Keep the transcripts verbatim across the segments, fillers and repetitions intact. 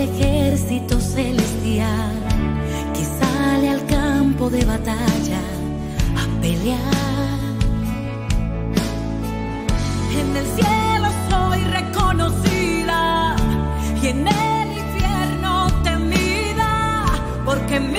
el ejército celestial que sale al campo de batalla a pelear. En el cielo soy reconocida y en el infierno temida, porque mi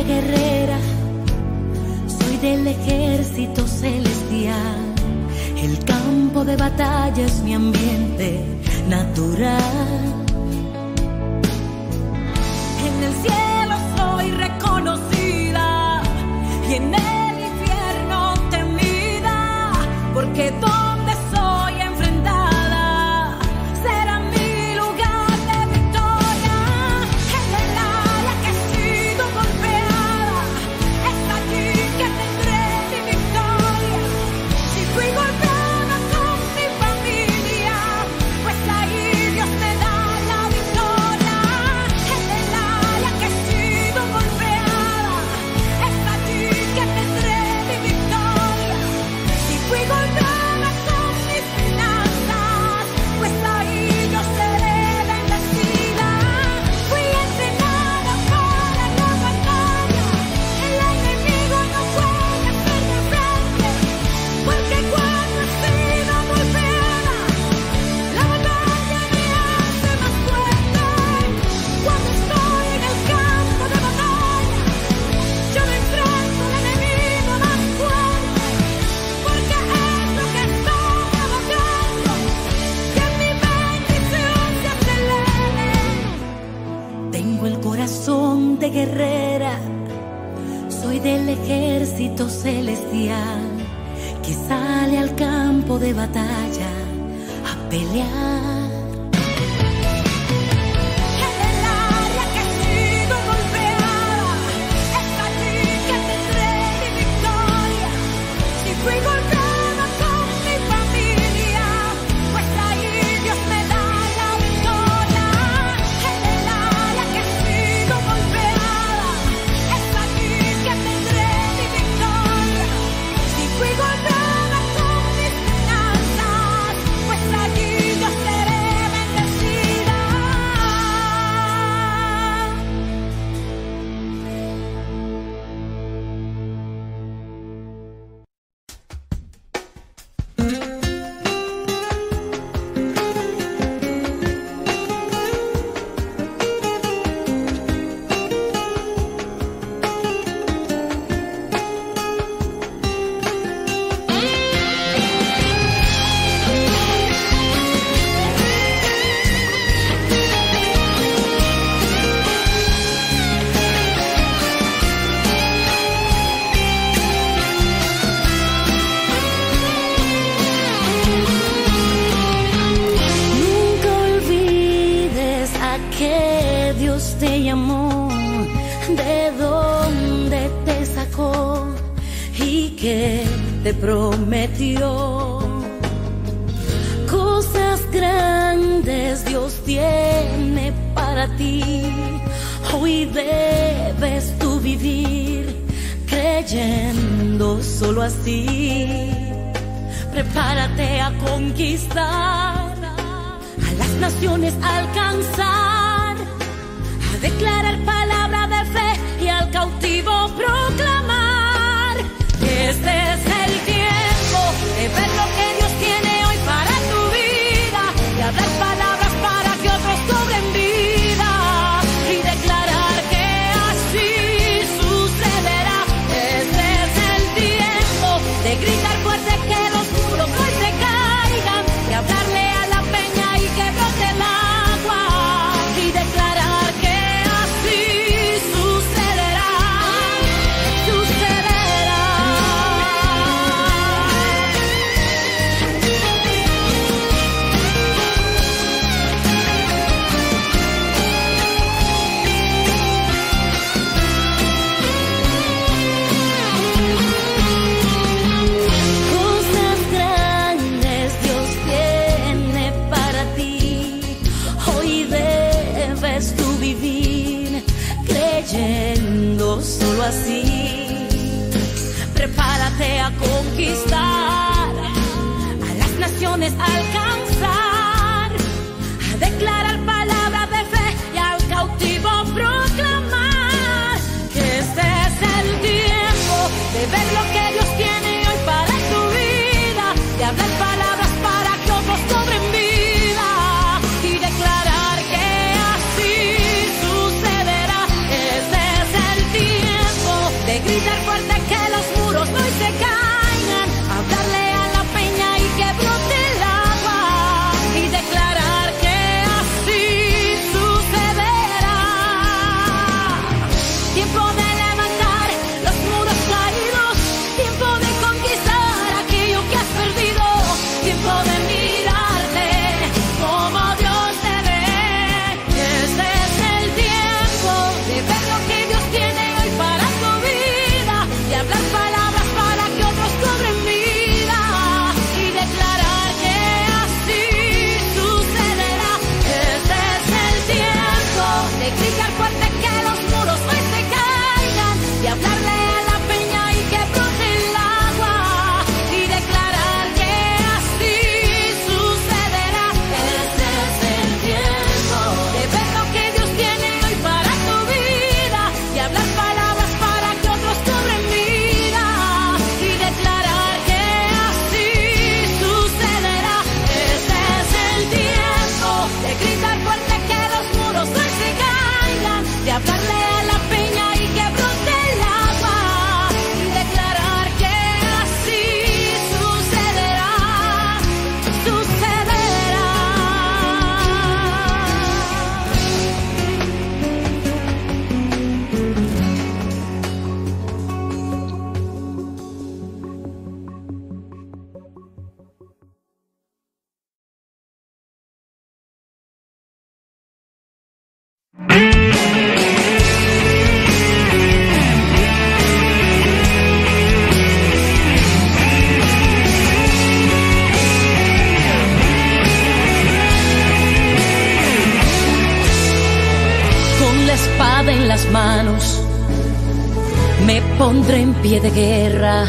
guerrera, soy del ejército celestial, el campo de batalla es mi ambiente natural. En el cielo soy reconocida y en el infierno temida, porque todo guerrera, soy del ejército celestial que sale al campo de batalla a pelear. Grito. cayendo, solo así. Prepárate a conquistar, a las naciones alcanzar, a declarar palabra de fe y al cautivo proclamar que este es el tiempo de ver lo que Dios tiene hoy para tu vida, de hablar palabras para que otros cobren vida. Gritar fuerte que los muros hoy se caigan, hablarle a la peña y que brote el agua, y declarar que así sucederá. Tiempo de levantar los muros caídos, tiempo de conquistar aquello que has perdido, tiempo de mirarte como Dios te ve. Este es el tiempo de ver lo que Dios tiene hoy para ti. Hablar palabras para que otros cobren vida y declarar que así sucederá. Este es el tiempo de gritar fuerte que los muros hoy se caigan, de hablarle a la peña y que brote el agua y declarar que así sucederá. Este es el tiempo de ver lo que Dios tiene hoy para tu vida, de hablar palabras para que otros cobren vida. Pondré en pie de guerra,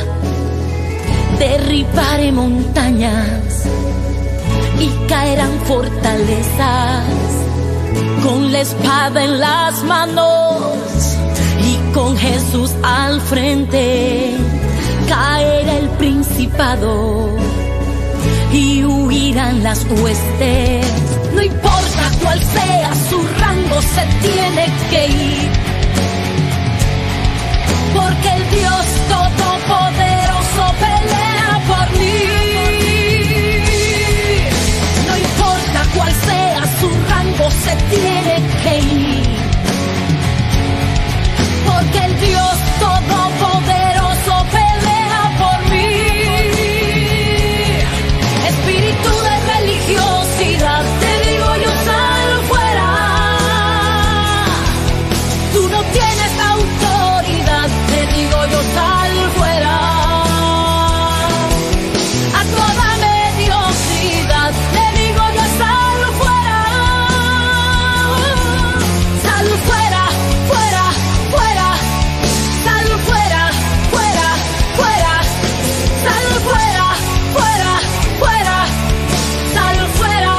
derribaré montañas y caerán fortalezas. Con la espada en las manos y con Jesús al frente, caerá el principado y huirán las huestes. No importa cuál sea su rango, se tiene que ir, porque el Dios todopoderoso pelea por mí. No importa cuál sea su rango, se tiene que ir, porque el Dios todopoderoso pelea por mí. Espíritu de religiosidad, te digo yo, sal fuera. Tú no tienes autoridad, digo yo, sal fuera. A toda mediocridad le digo yo, sal fuera. Sal fuera, fuera, fuera. Sal fuera, fuera, fuera. Sal fuera, fuera, fuera. Sal fuera.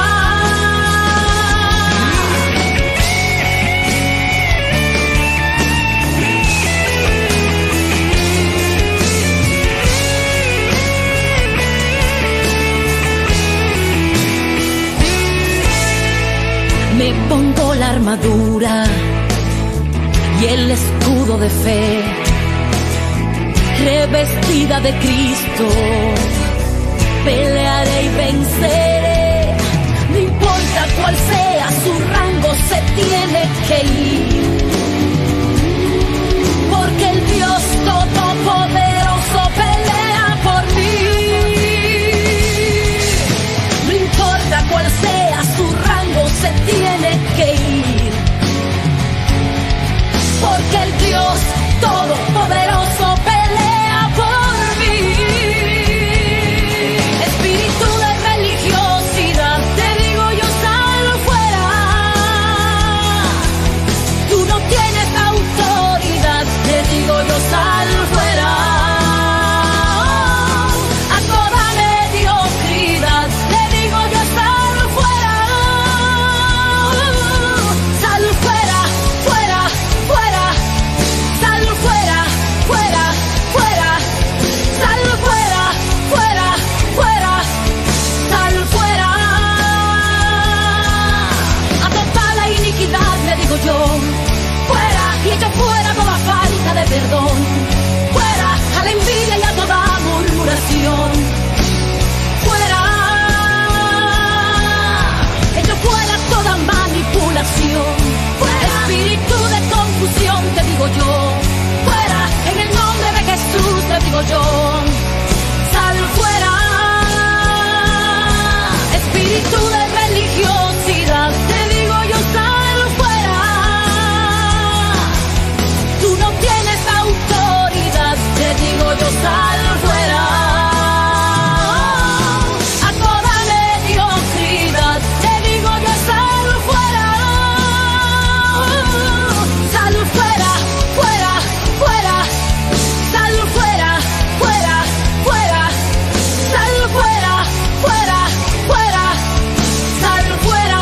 Me pongo la armadura y el escudo de fe, revestida de Cristo, pelearé y venceré. No importa cuál sea su rango, se tiene que ir, porque el Dios todopoderoso pelea por mí. No importa cuál sea su rango, se tiene que ir, porque el Dios todopoderoso pelea por mí. Espíritu de religiosidad, te digo yo, sal fuera. Tú no perdón. Fuera a la envidia y a toda murmuración. Fuera, ello fuera toda manipulación. Fuera, espíritu de confusión, te digo yo. Fuera, en el nombre de Jesús, te digo yo. Sal fuera, espíritu de religiosidad, te digo yo, sal fuera. Tú no tienes autoridad, te digo yo, sal fuera. A toda mediocridad, te digo yo, sal fuera. Sal fuera, fuera, fuera. Sal fuera, fuera, fuera. Sal fuera, fuera, fuera. Tú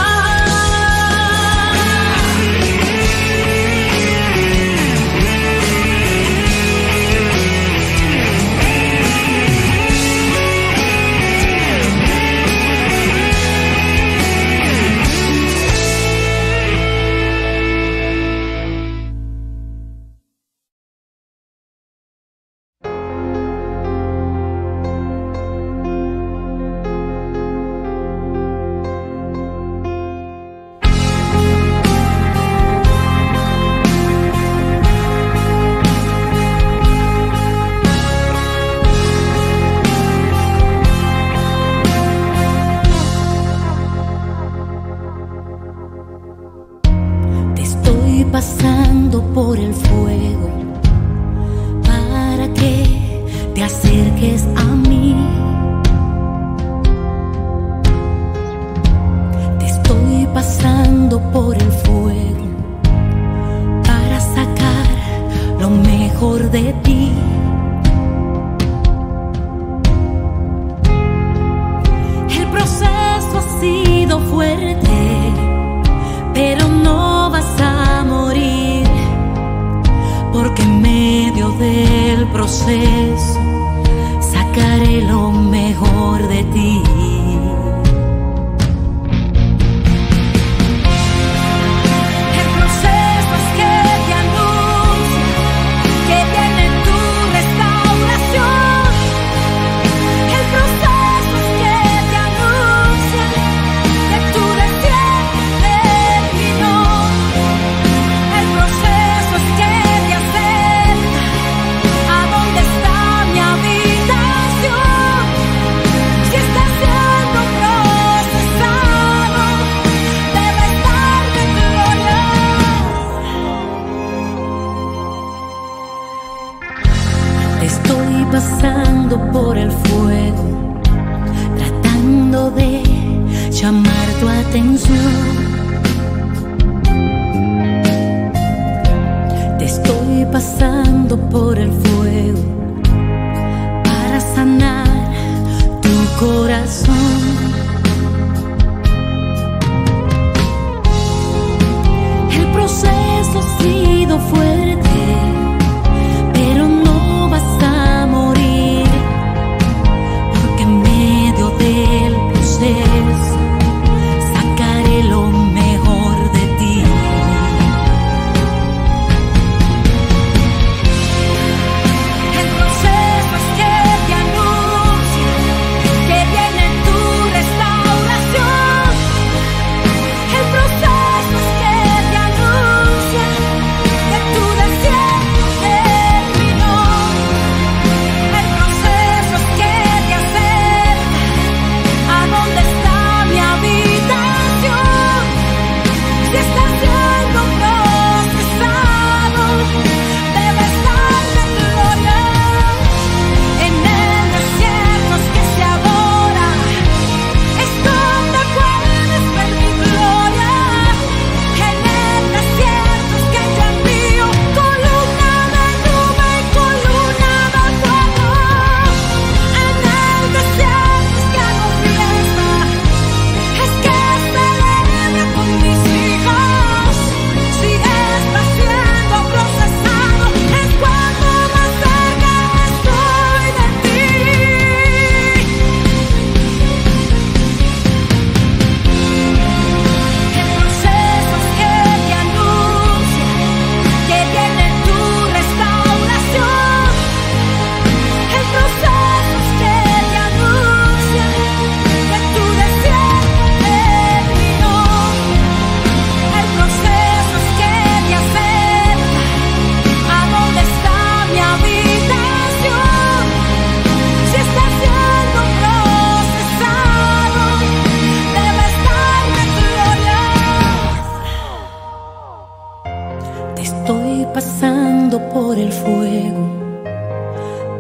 pasando por el fuego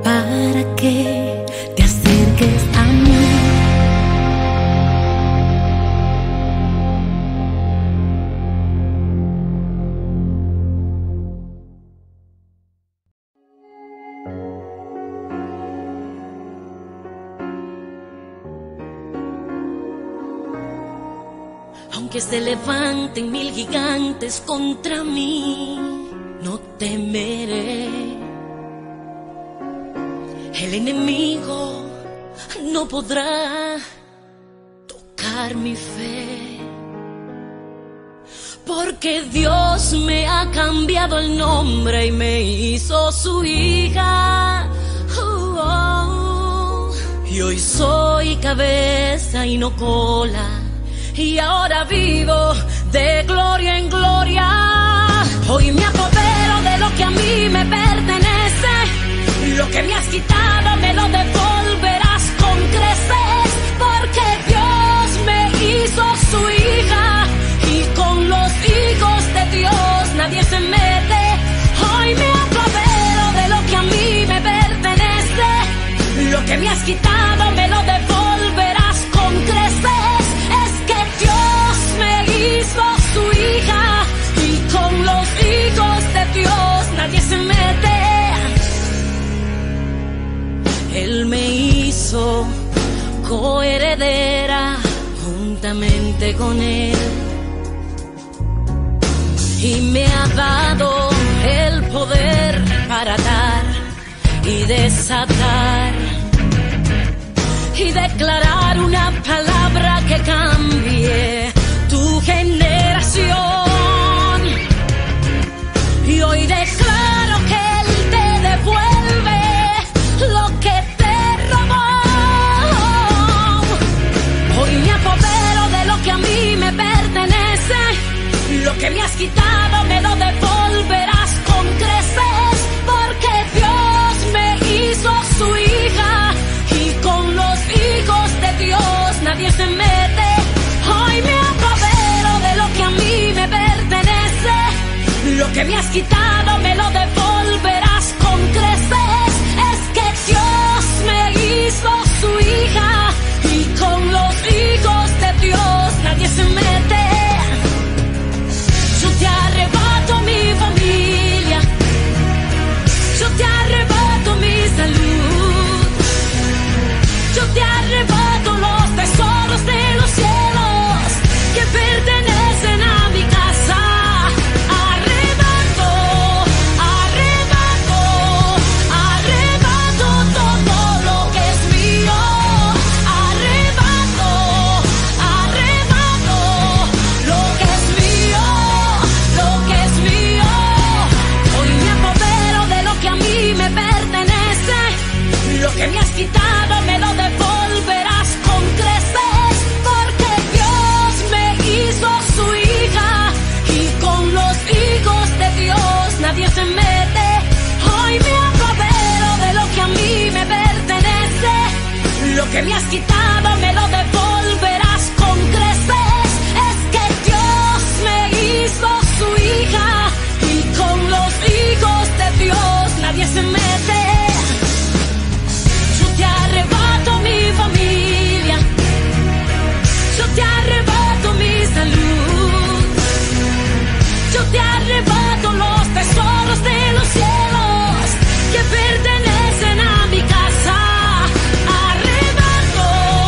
para que te acerques a mí. Aunque se levanten mil gigantes contra mí, no temeré. El enemigo no podrá tocar mi fe, porque Dios me ha cambiado el nombre y me hizo su hija. Oh, oh. Y hoy soy cabeza y no cola, y ahora vivo de gloria en gloria. Hoy me apodero de lo que a mí me pertenece, lo que me has quitado me lo devolverás con creces, porque Dios me hizo su hija, y con los hijos de Dios nadie se mete. Hoy me apodero de lo que a mí me pertenece, lo que me has quitado me lo devolverás con creces, es que Dios me hizo su hija. Con los hijos de Dios nadie se mete. Él me hizo coheredera juntamente con Él, y me ha dado el poder para atar y desatar, y declarar una palabra que cambie tu generación. Y hoy declaro que Él te devuelve lo que te robó. Hoy me apodero de lo que a mí me pertenece, lo que me has quitado me lo devolverás con creces, porque Dios me hizo su hija, y con los hijos de Dios nadie se mete. Hoy me apodero de lo que a mí me pertenece, lo que me has quitado me lo devolverás con creces, es que Dios me hizo su hija, y con los hijos de Dios nadie se mete. Yo te arrebato mi familia, yo te arrebato mi salud, yo te arrebato los tesoros de los cielos que pertenecen a mi casa. Que me has quitado me lo devolverás con creces, porque Dios me hizo su hija, y con los hijos de Dios nadie se mete. Hoy me apodero de lo que a mí me pertenece, lo que me has quitado me lo devolverás con creces, es que Dios me hizo su hija, y con los hijos de Dios nadie se mete. Mi familia, yo te arrebato mi salud, yo te arrebato los tesoros de los cielos que pertenecen a mi casa, arrebato.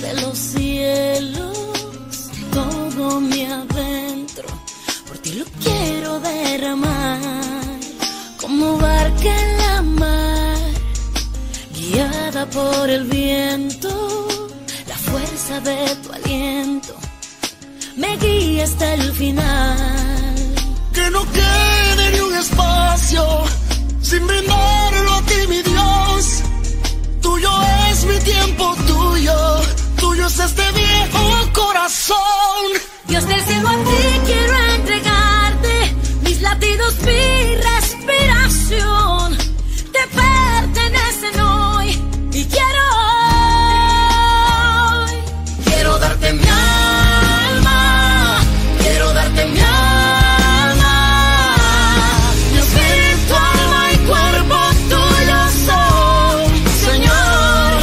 de los cielos, todo mi adentro, por ti lo quiero derramar, como barca en la mar, guiada por el viento, la fuerza de tu aliento me guía hasta el final. Que no quede ni un espacio sin brindarlo a ti, mi Dios. Tuyo es mi tiempo, tuyo, tuyo es este viejo corazón. Dios del cielo, a ti quiero entregarte mis latidos, mi respiración. Te pertenecen hoy y quiero hoy. Quiero darte mi alma, quiero darte mi alma. Espíritu, alma y cuerpo tuyo soy, Señor.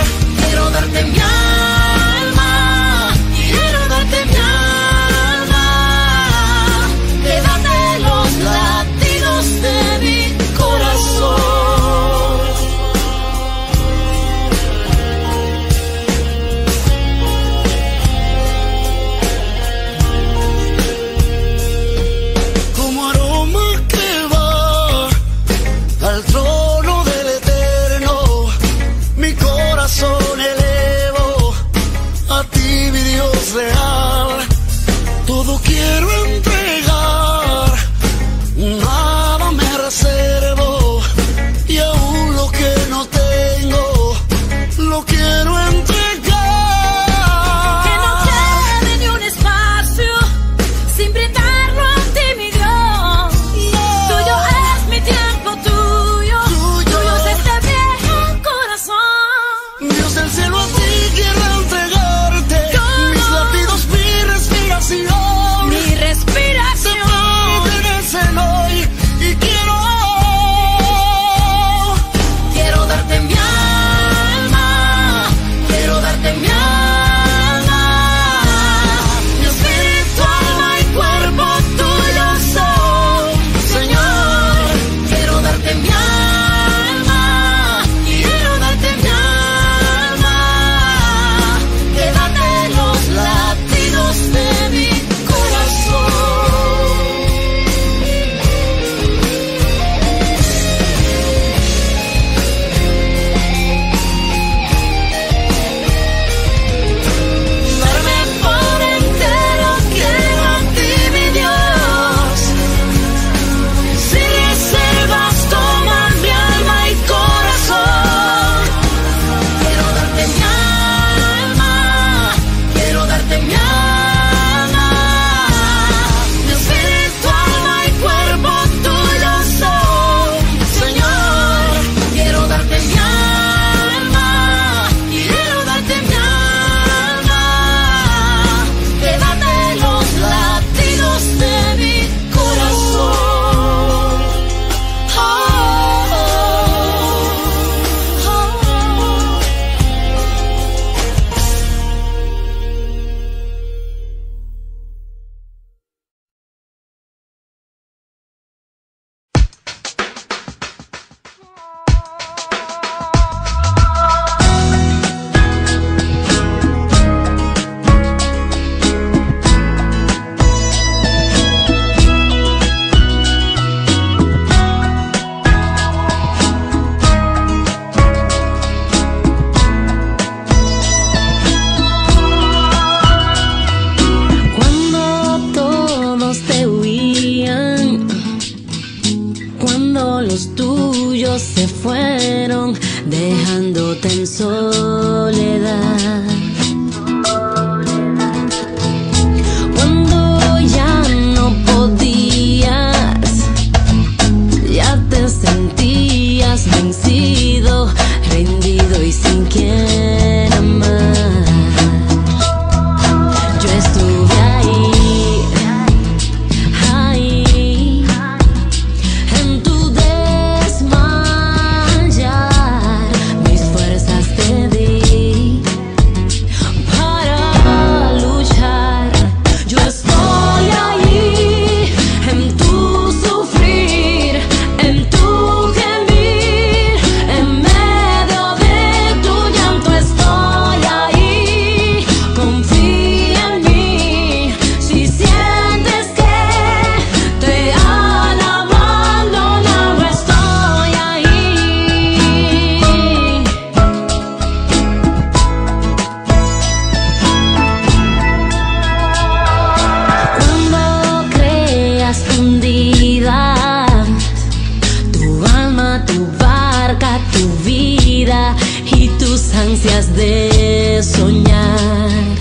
de soñar.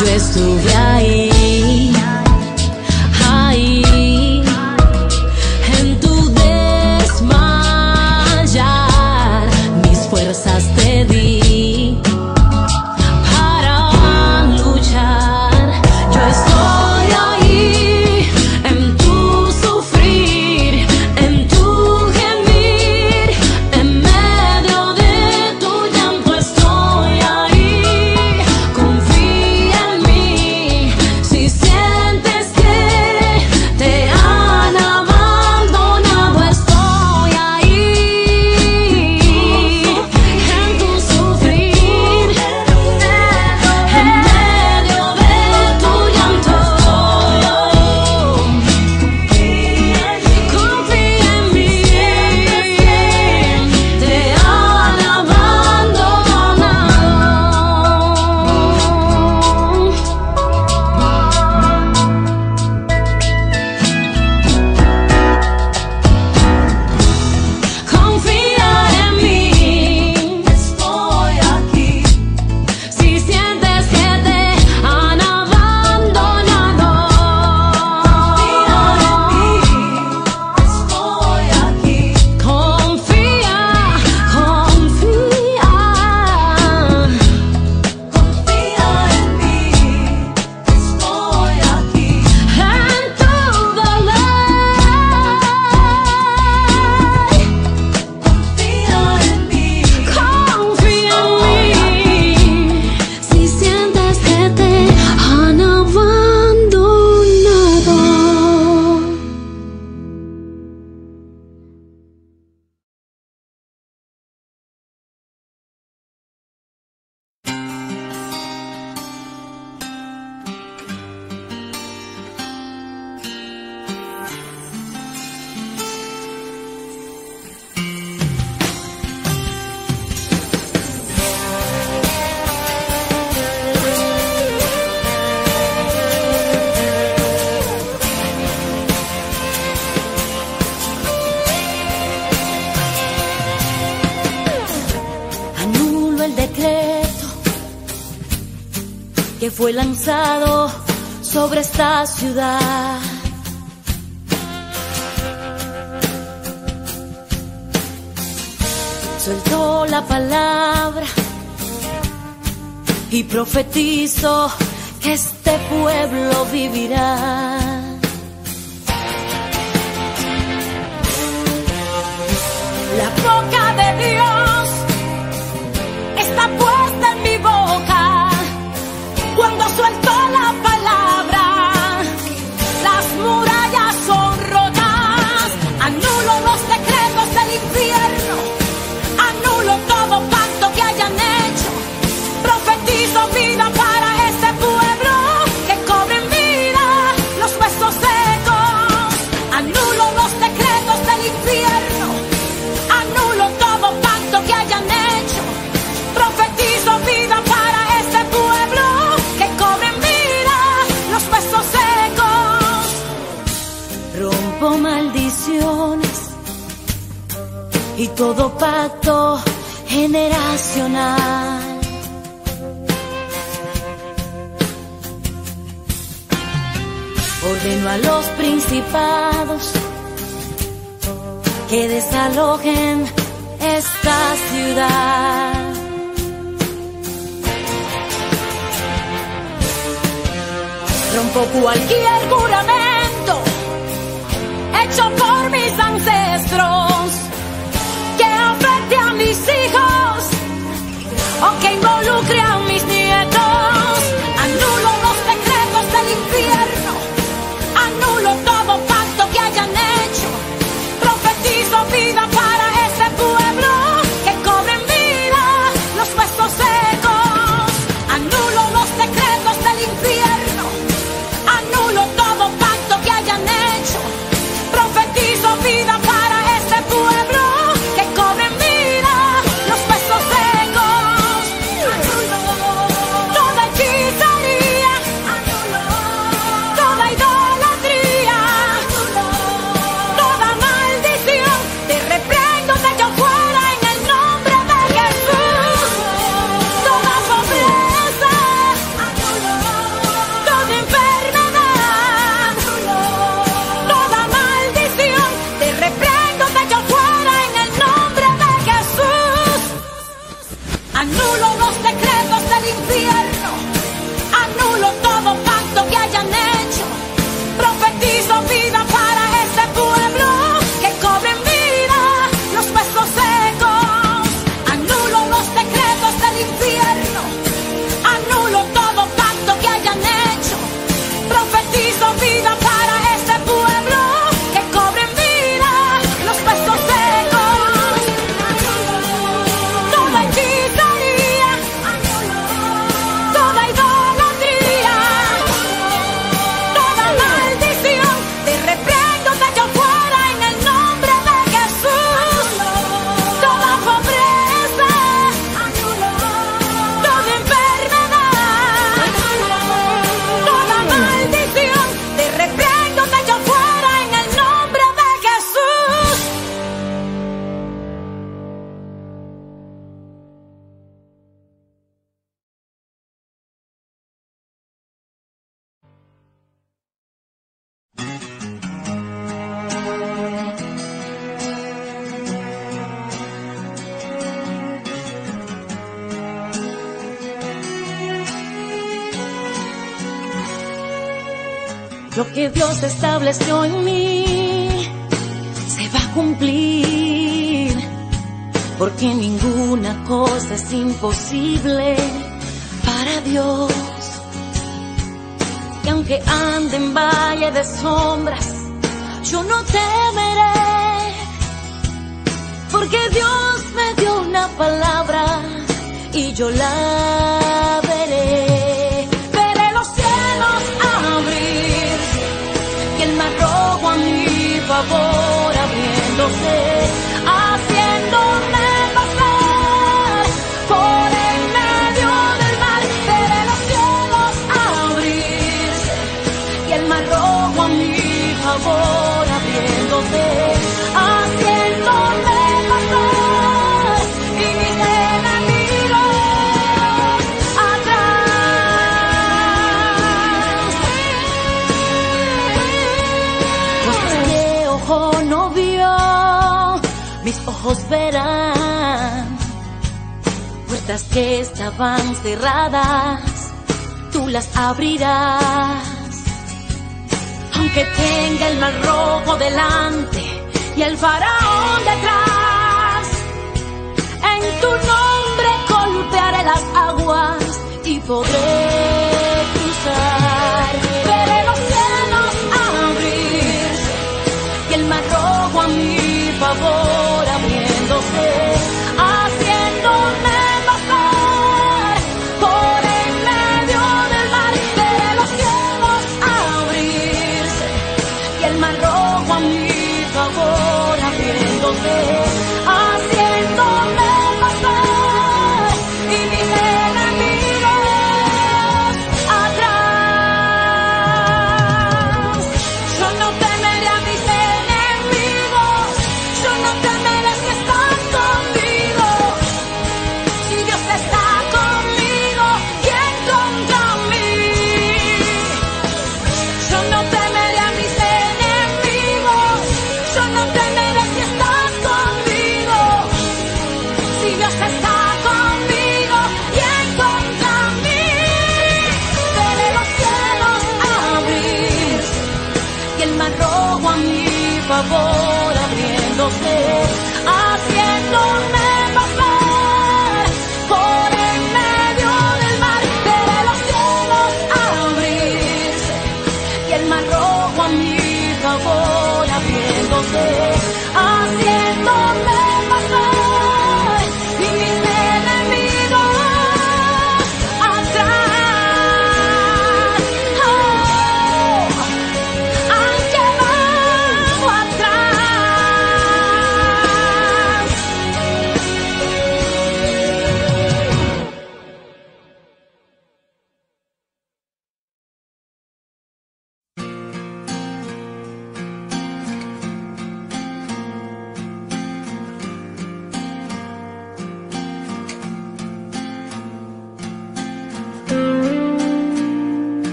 Yo estuve ahí, ahí, en tu desmayar. Mis fuerzas te di para luchar. Yo estoy ahí, en tu sufrir, en tu gemir, en medio de tu llanto estoy ahí. Confía en mí, si sientes que te han abandonado estoy ahí. En tu sufrir, en medio de tu llanto estoy ahí. Confía en mí, te han abandonado. Confía en mí, estoy aquí. Si sientes que te han abandonado, confía en mí, estoy aquí. Confía, confía. Confía en mí, estoy aquí. En tu dolor. Confía en mí, confía en mí. Si sientes que te han abandonado. Anulo el decreto que fue lanzado sobre esta ciudad. Suelto la palabra y profetizo que este pueblo vivirá. La boca de Dios está puesta en mi boca. Cuando suelto la palabra, las murallas son rotas. Anulo los decretos del infierno, anulo todo pacto que hayan hecho. Profetizo vida para este pueblo, que cobren vida los huesos secos. Anulo los decretos del infierno, anulo todo pacto que hayan hecho. Profetizo vida para este pueblo, que cobren vida los huesos secos. Rompo maldiciones y todo pacto generacional. Ordeno a los principados que desalojen esta ciudad. Rompo cualquier juramento hecho por mis ancestros, que afecte a mis hijos o que involucre a mis nietos. Anulo los decretos del infierno, anulo todo pacto que hayan hecho. Profetizo vida para este pueblo, que cobren vida los huesos secos. Anulo los decretos del infierno, anulo todo pacto que hayan hecho. Profetizo vida para este pueblo, que cobren vida los huesos secos. Anulo Anulo los decretos del infierno, anulo todo pacto que hayan hecho, profetizo vida para este pueblo, que cobren vida los pesos secos. Anulo los decretos del infierno, anulo todo pacto que hayan hecho, profetizo vida para este pueblo, que cobren vida los pesos secos. Toda hechicería, toda idolatría, toda maldición, te reprendo de allá fuera en el nombre de Jesús. Toda pobreza, toda enfermedad, toda maldición, te reprendo de allá fuera en el nombre de Jesús. Lo que Dios estableció en mí se va a cumplir, porque ninguna cosa es imposible para Dios. Y aunque ande en valle de sombras, yo no temeré, porque Dios me dio una palabra y yo la veré. Veré los cielos abrirse y el mar rojo a mi favor abriéndose, haciéndome pasar por en medio del mar. Veré los cielos abrirse y el mar rojo a mi favor abriéndose, haciéndome pasar y mis enemigos atrás. Cosas que ojo no vio, mis ojos verán. Puertas que estaban cerradas, tú las abrirás. Aunque tenga el mar rojo delante y el faraón detrás, en tu nombre golpearé las aguas y podré cruzar. Veré los cielos abrirse y el mar rojo a mi favor abriéndose, haciéndome pasar por en medio del mar. Veré los cielos abrirse y el mar rojo a mi favor abriéndose, haciéndome pasar y mis enemigos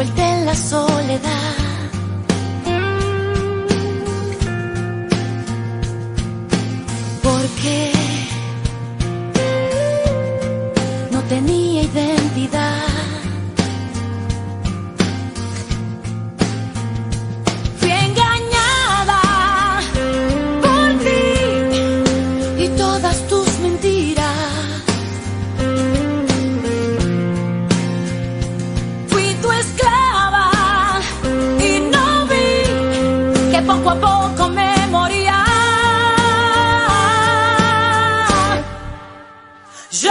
envuelta en la soledad. ¿Por qué? No tenía identidad. Fui engañada por ti y todas tus mentiras. Fui tu esclava y no vi que poco a poco me moría. Yo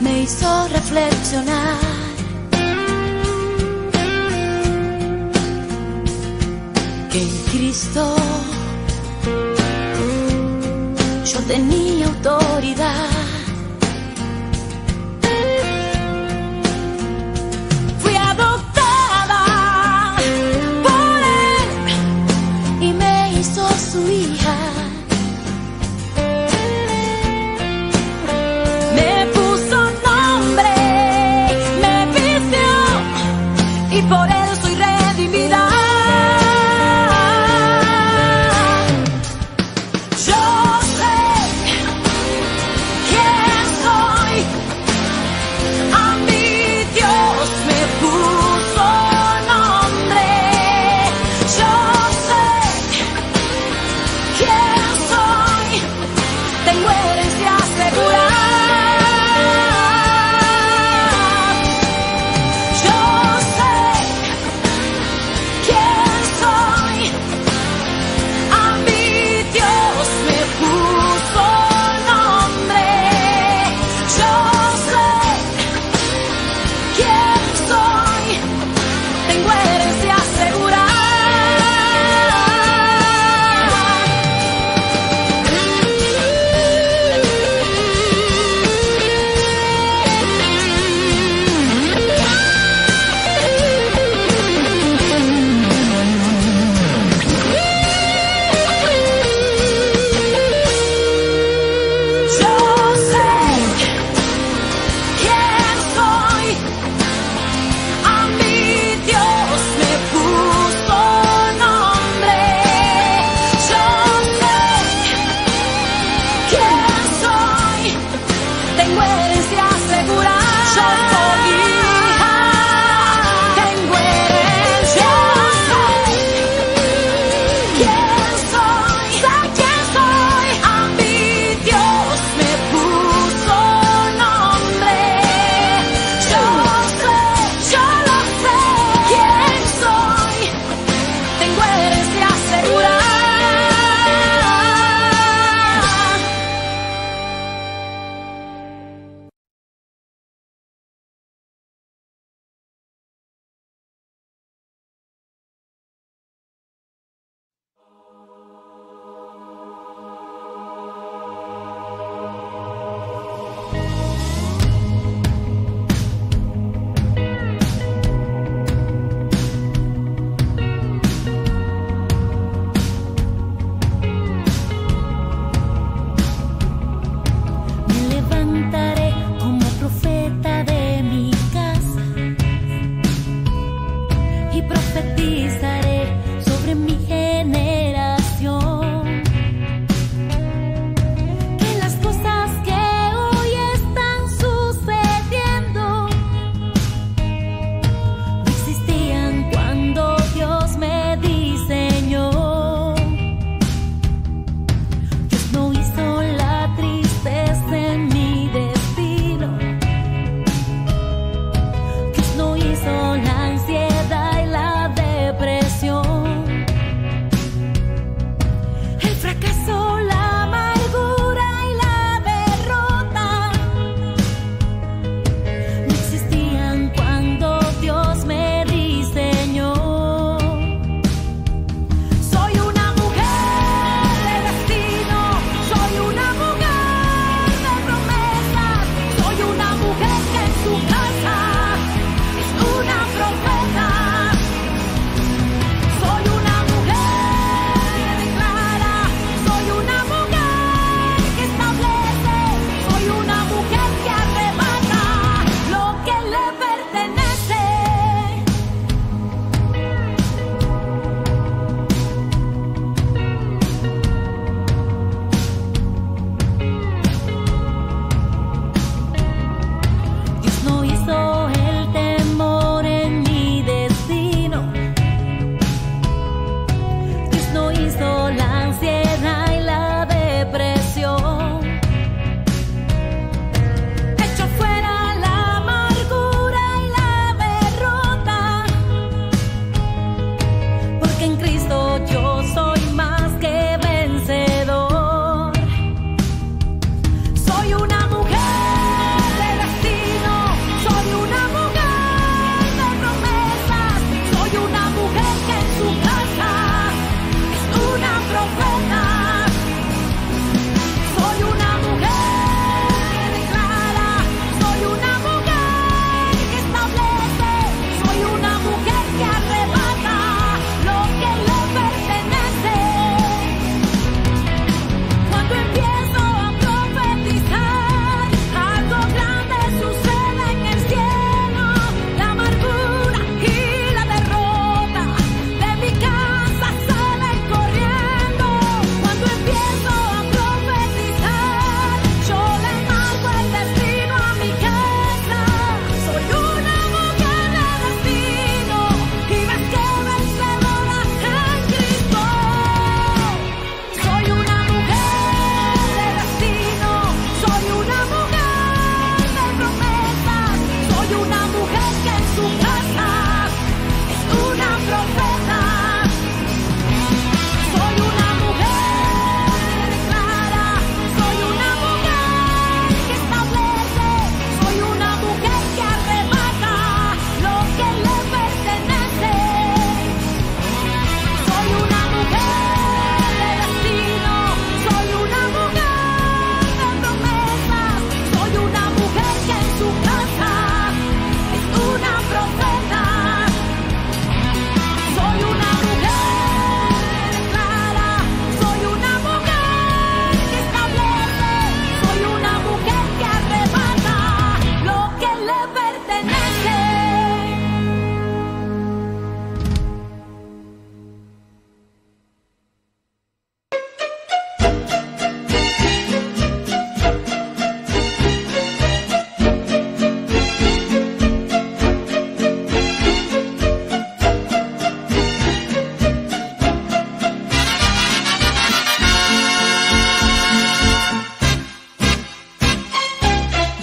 me hizo reflexionar. Que en Cristo yo tenía autoridad. Fui adoptada por Él y me hizo su hija. Por eso soy redimida. Yo sé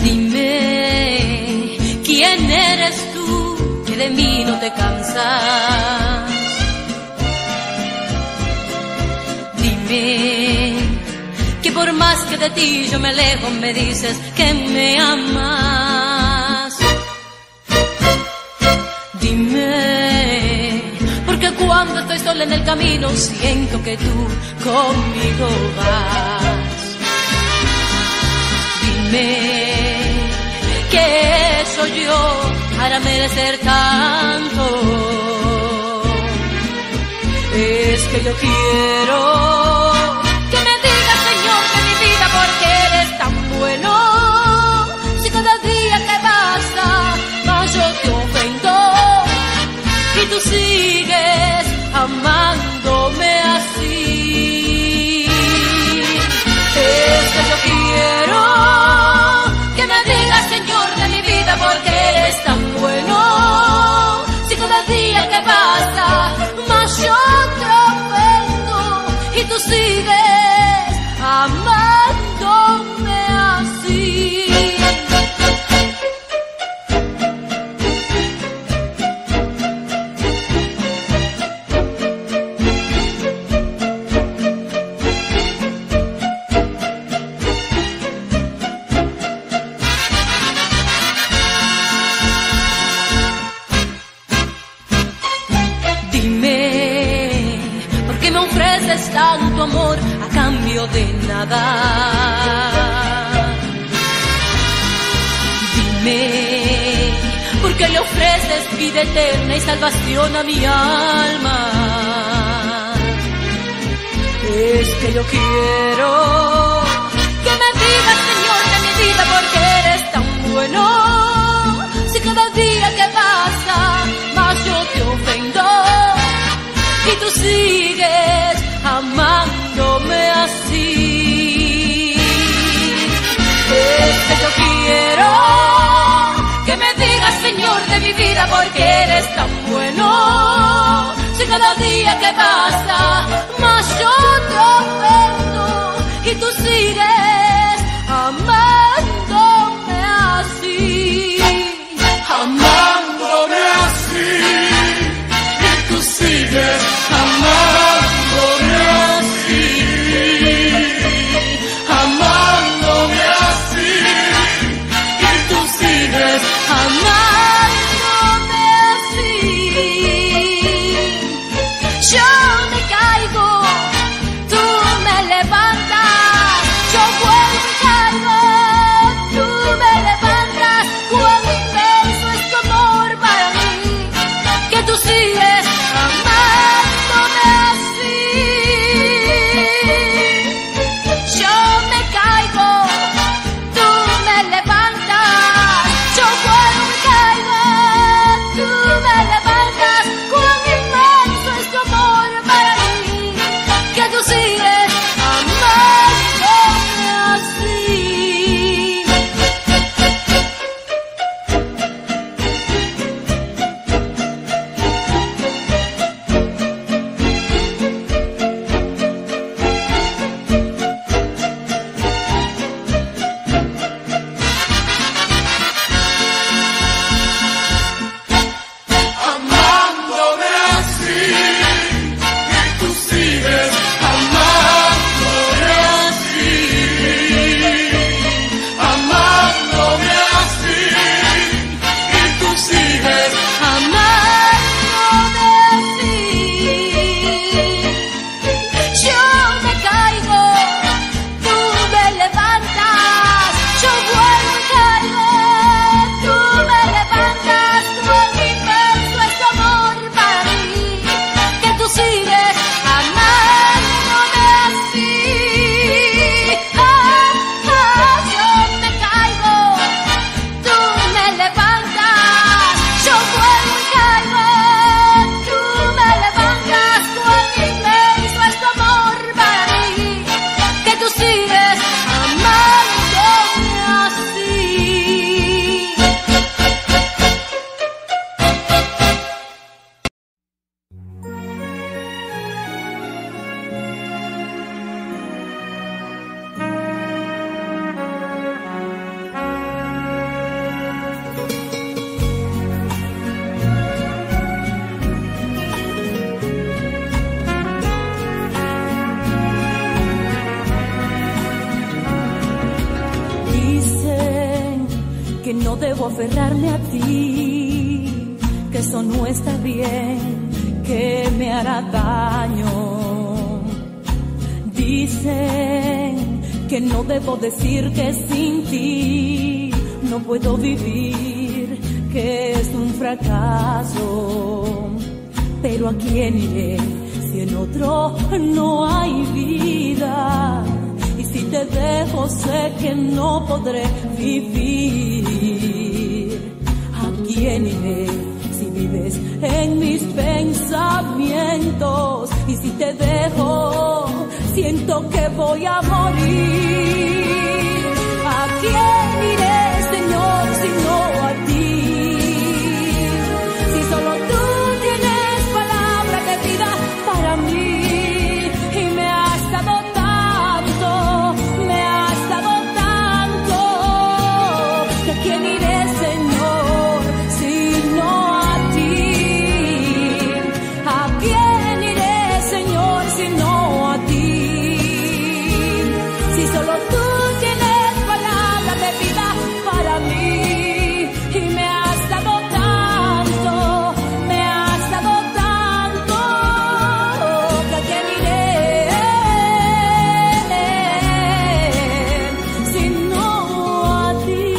Dime, ¿quién eres tú que de mí no te cansas? Dime, que por más que de ti yo me alejo, me dices que me amas. Dime, porque cuando estoy sola en el camino siento que tú conmigo vas. Dime, ¿qué soy yo para merecer tanto? Es que yo quiero que me digas, Señor, de mi vida, porque eres tan bueno. Si cada día te basta, más yo te ofendo, y tú sigues amándome así. Es que yo quiero que me digas, Señor, de mi vida, porque eres tan bueno. Si cada día te basta, más yo te ofendo, y tú sigues amándome así. Tanto amor a cambio de nada. Dime, ¿por qué le ofreces vida eterna y salvación a mi alma? Es que yo quiero que me digas, Señor, de mi vida, porque eres tan bueno. Si cada día que pasa más yo te ofendo, y tú sigues amándome así. Es que yo quiero que me digas, Señor, de mi vida, porque eres tan bueno. Si cada día que pasa más yo te ofendo, y tú sigues amándome así, amándome así, y tú sigues amándome. Amándome así, yo me caigo, tú me levantas, yo vuelvo y caigo. que no debo aferrarme a ti, que eso no está bien, que me hará daño. Dicen que no debo decir que sin ti no puedo vivir, que es un fracaso. Pero ¿a quién iré si en otro no hay vida? Y si te dejo sé que no podré vivir. ¿A quién iré si vives en mis pensamientos? Y si te dejo siento que voy a morir. ¿A quién iré, Señor, si no a ti? Si solo tú tienes palabra de vida para mí, y me has dado tanto, me has dado tanto. ¿A quién iré, Señor, si no a ti? ¿A quién iré, Señor, si no a ti? Solo tú tienes palabra de vida para mí, y me has dado tanto, me has dado tanto, que a quién iré si no a ti.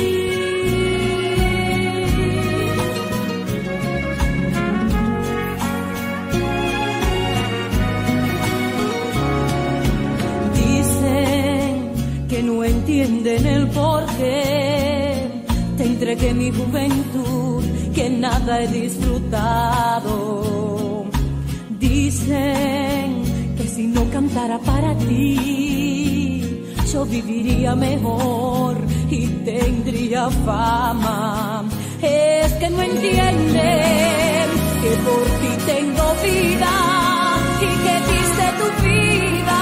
Dice que no entienden el porqué te entregué mi juventud, que nada he disfrutado. Dicen que si no cantara para ti yo viviría mejor y tendría fama. Es que no entienden que por ti tengo vida y que diste tu vida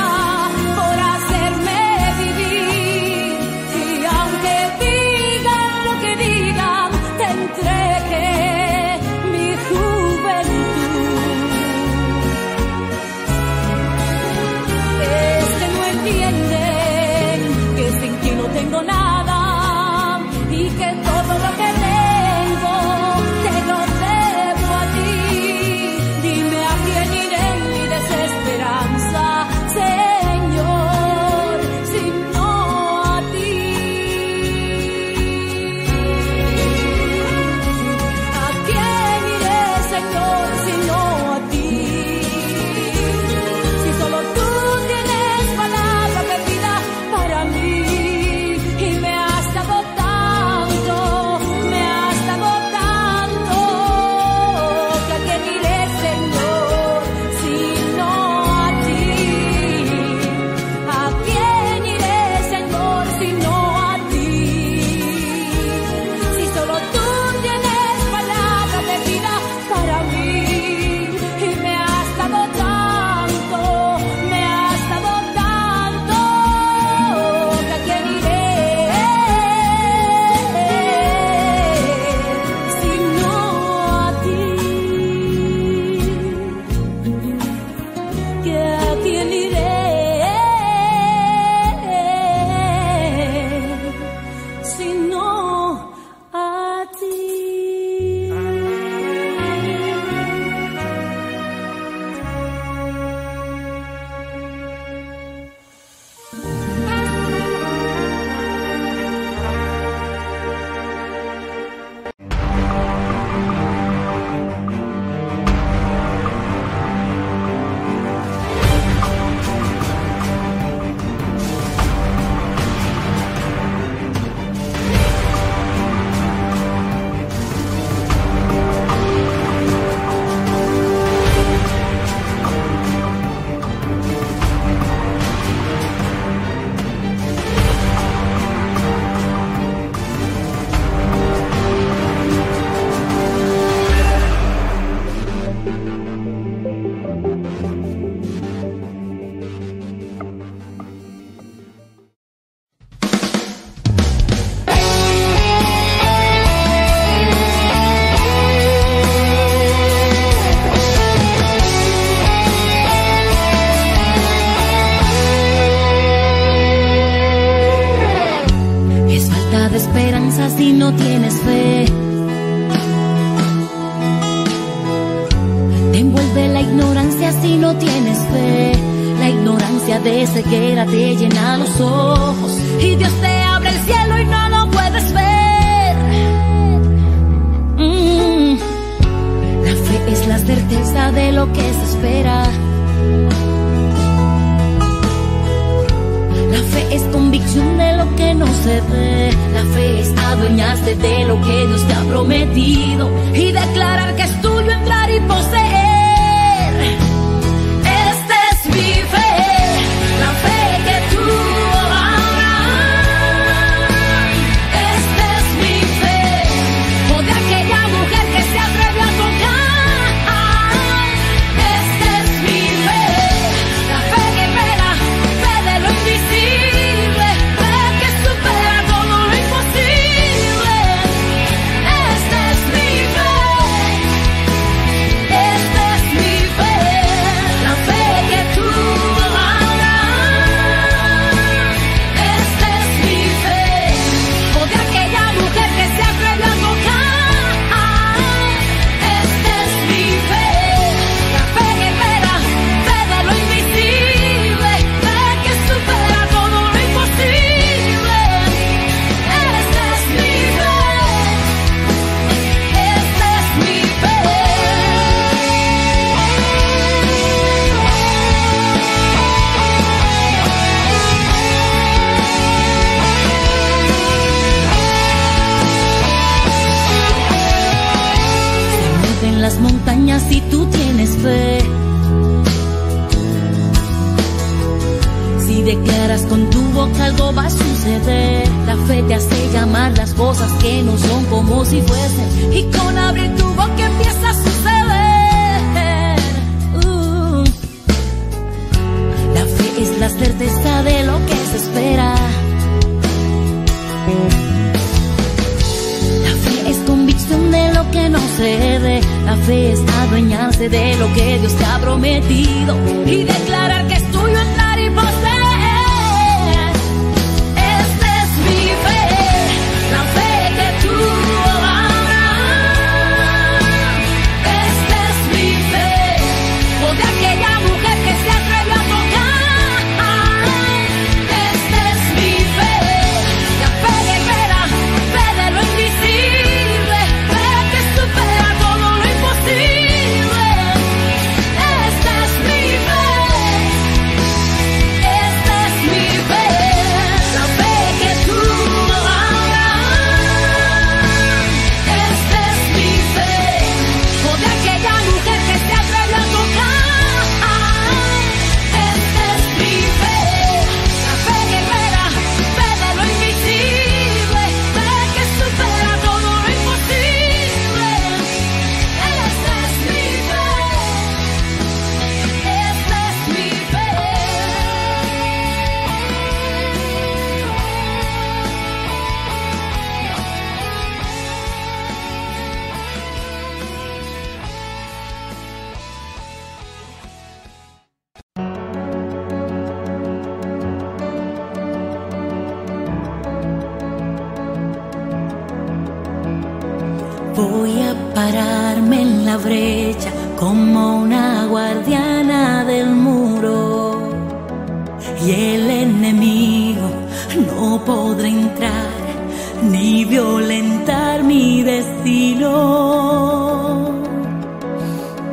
tengo, te lo debo a ti. Dime a quién iré. esperanza si no tienes fe? Te envuelve la ignorancia si no tienes fe. La ignorancia de ceguera te llena los ojos y Dios te abre el cielo y no lo puedes ver. Mm. La fe es la certeza de lo que se espera. La fe es convicción de lo que no se ve. La fe es adueñarse de lo que Dios te ha prometido y declarar que es tuyo, entrar y poseer. Esta es mi fe, la fe que tú harás. Esta es mi fe, o de aquella mujer que se atreve a tocar. Esta es mi fe, la fe que espera, fe de lo invisible, fe que supera todo lo imposible. Esta es mi fe, esta es mi fe, la fe que tú harás. Esta es mi fe, o de aquella mujer que se atreve a tocar. Esta es mi fe, la fe que espera, fe de lo invisible, fe que supera todo lo imposible. Esta es mi fe, esta es mi fe. Se mueven las montañas si tú tienes fe. Si declaras con tu boca algo va a suceder. La fe te hace llamar las cosas que no son como si fuesen. Y con abrir tu boca empieza a suceder. Uh. La fe es la certeza de lo que se espera. La fe es convicción de lo que no se ve. La fe es adueñarse de lo que Dios te ha prometido y declarar que es tuyo, entrar y poseer. Esta es mi fe, la fe que tú harás. Esta es mi fe, o de aquella mujer que se atrevió a tocar. Esta es mi fe, la fe que espera, fe de lo invisible, fe que supera todo lo imposible. Esta es mi fe. Esta es mi fe, la fe que tú harás. Esta es mi fe, o de aquella mujer que se atreve a tocar. Esta es mi fe, la fe que espera, fe de lo invisible, fe que supera todo lo imposible. Esta es mi fe. Esta es mi fe. Voy a pararme en la brecha como una guardiana del muro, y el enemigo no podrá entrar ni violentar mi destino,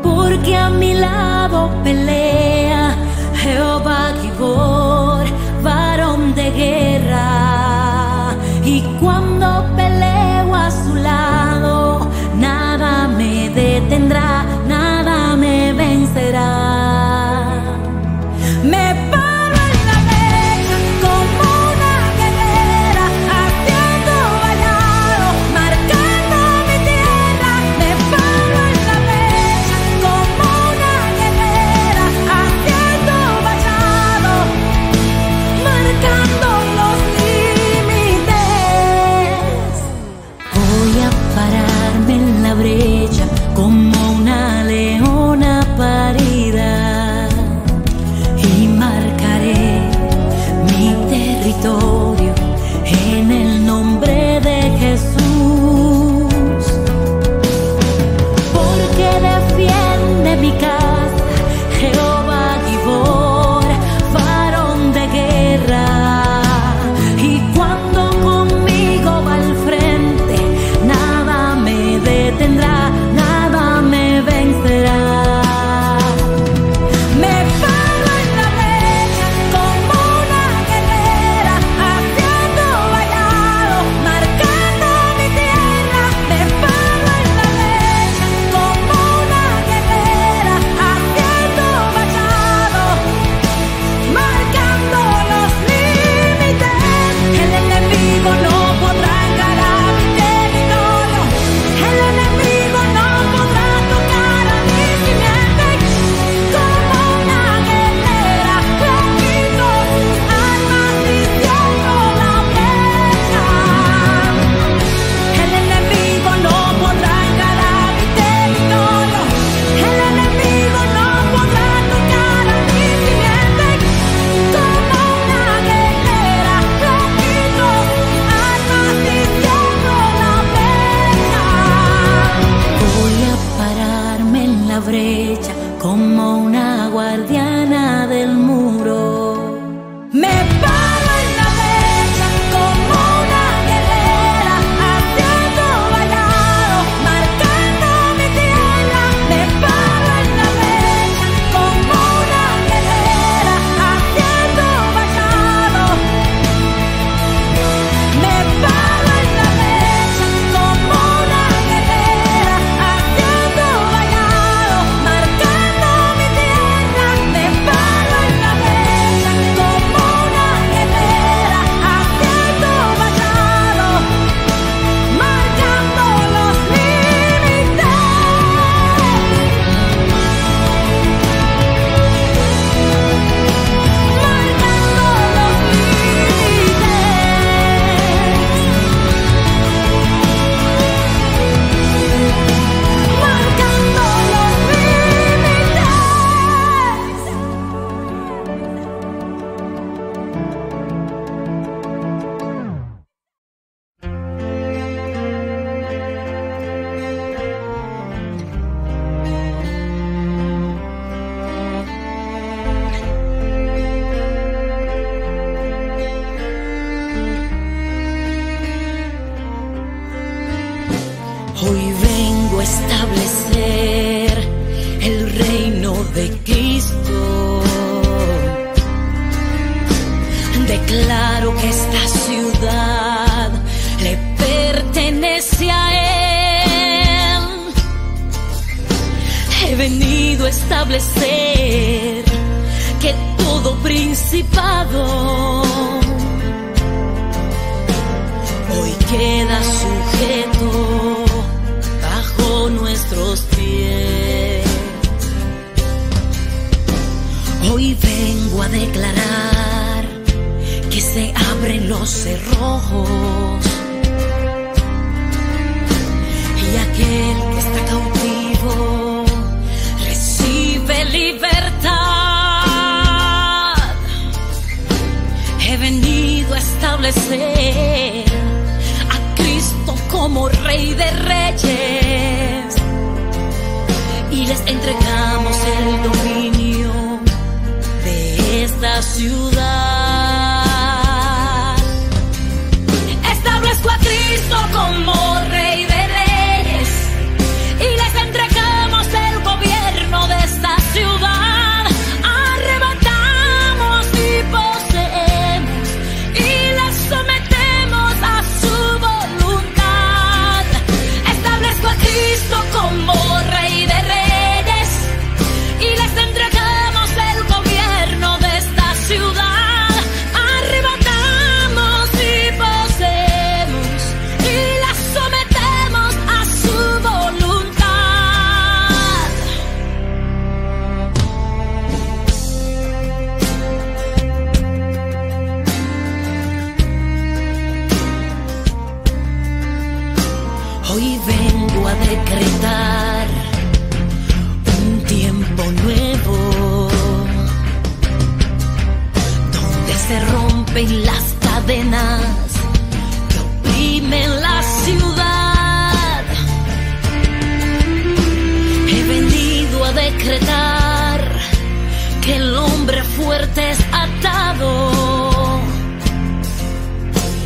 porque a mi lado pelea Jehová Gibor, varón de guerra, y cuando peleo a su lado nada me detendrá, nada me vencerá. Me paro en la brecha como una guerrera, haciendo vallado, marcando mi tierra. Me paro en la brecha como una guerrera, como una guardiana del muro. Me paro en la brecha como una guerrera, haciendo vallado, marcando mi tierra. Me paro en la brecha como una guerrera, haciendo vallado. Me paro en la brecha como una guerrera, haciendo vallado, marcando mi tierra. Me paro en la brecha como una guerrera, haciendo vallado, marcando los límites, marcando los límites, marcando los límites. Hoy vengo a establecer el reino de Cristo. Declaro que esta ciudad le pertenece a Él. He venido a establecer que todo principado hoy queda sujeto bajo nuestros pies. Hoy vengo a declarar que se abren los cerrojos y aquel que está cautivo recibe libertad. He venido a establecer a Cristo como Rey de Reyes y les entregamos el dominio de esta ciudad. Establezco a Cristo como Rey de Reyes y les entregamos el gobierno de esta ciudad. Arrebatamos y poseemos y les sometemos a su voluntad. Establezco a Cristo como Rey de Reyes y les entregamos el gobierno de esta ciudad. Arrebatamos y poseemos y la sometemos a su voluntad. Hoy vengo a decretar un tiempo nuevo donde se rompen las cadenas que oprimen la ciudad. He venido a decretar que el hombre fuerte es atado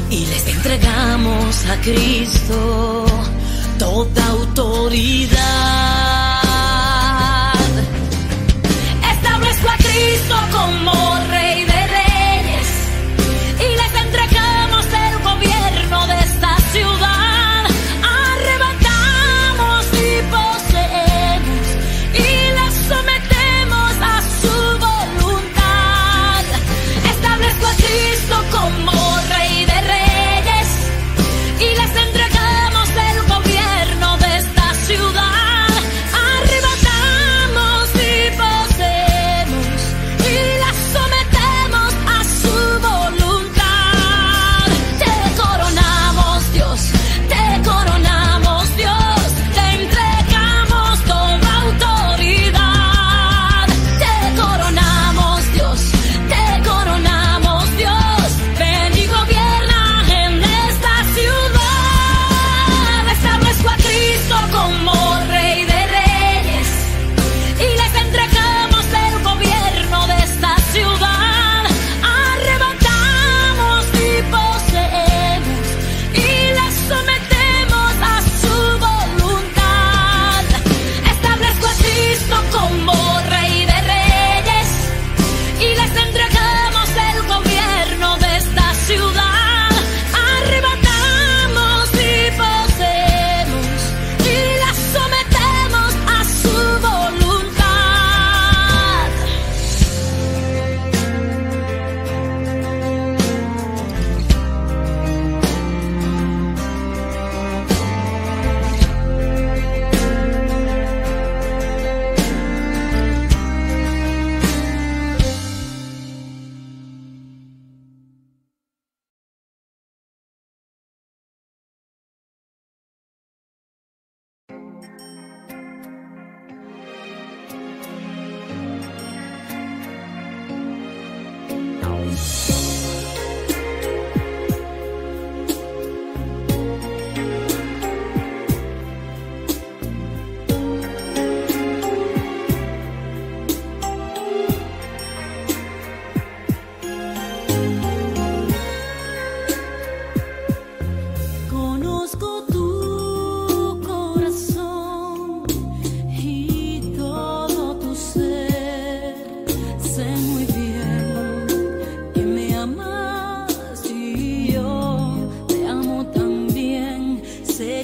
y les entregamos a Cristo toda autoridad. Establezco a Cristo como Rey de Reyes y les entregamos el gobierno de esta ciudad. Arrebatamos y poseemos y la sometemos a su voluntad. Establezco a Cristo como Rey de Reyes y les entregamos el gobierno de esta ciudad. Arrebatamos y poseemos y la sometemos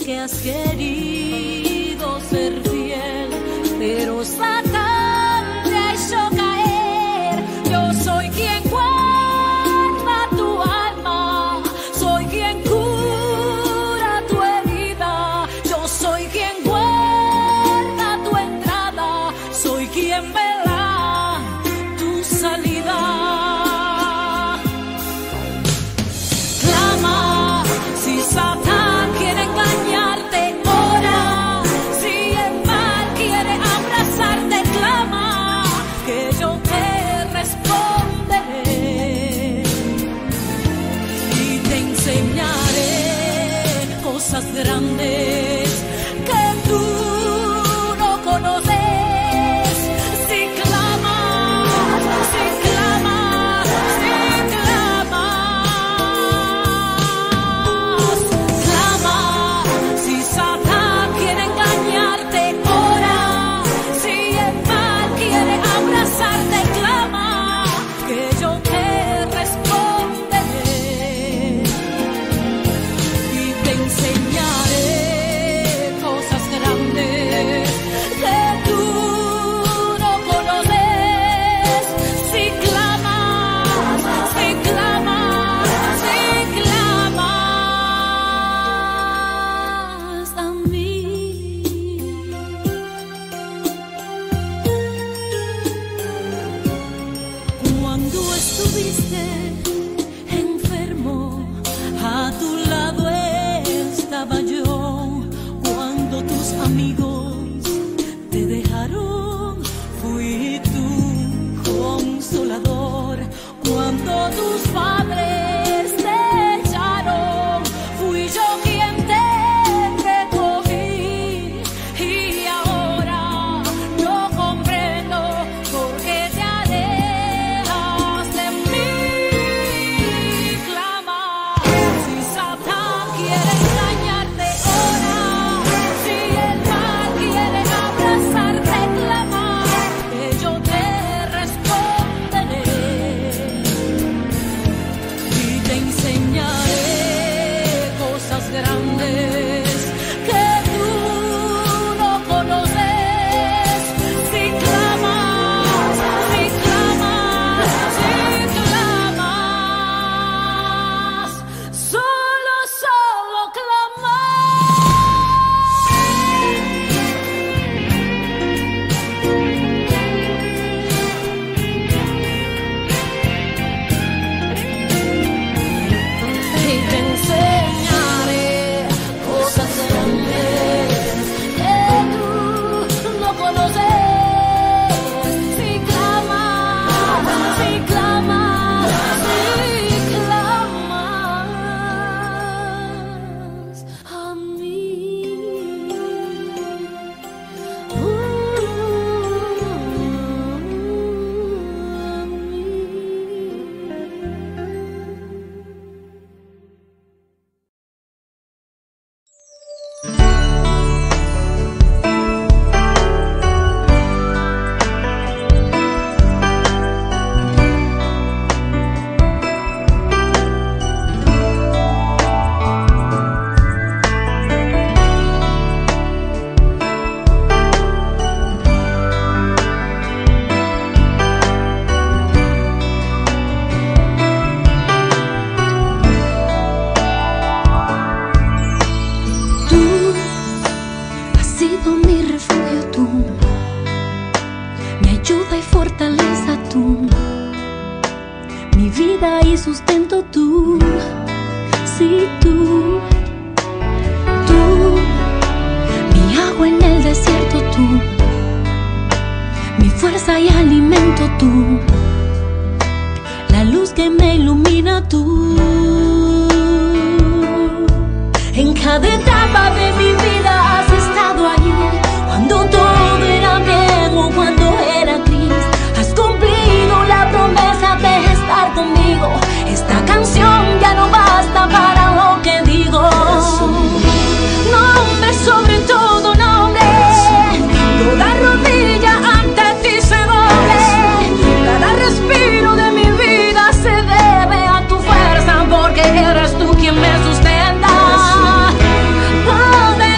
que has querido ser fiel, pero sacaste yo caer. Yo soy quien guarda tu alma, soy quien cura tu herida, yo soy quien guarda tu entrada, soy quien verá tu salida. Clama si Satanás grandes que tú no conoces. Si clamas, si clamas, si clamas, clama. Si Satán quiere engañarte, ora. Si el mal quiere abrazarte, clama, que yo te responderé y te enseñaré. Amigos te dejaron, fui tu consolador. Cuando tus padres te echaron, fui yo quien te recogí. Y ahora yo comprendo por qué te alejas de mí. Clama si Satán quiere engañarte. Sustento tú, sí tú, tú, mi agua en el desierto tú, mi fuerza y alimento tú, la luz que me ilumina tú. En cada etapa de mi vida has estado ahí, cuando todo era negro, cuando era gris, has cumplido la promesa de estar conmigo. Esta canción ya no basta para lo que digo. Nombre sobre todo nombre, toda rodilla ante ti se doble. Cada respiro de mi vida se debe a tu fuerza, porque eres tú quien me sustenta. Poder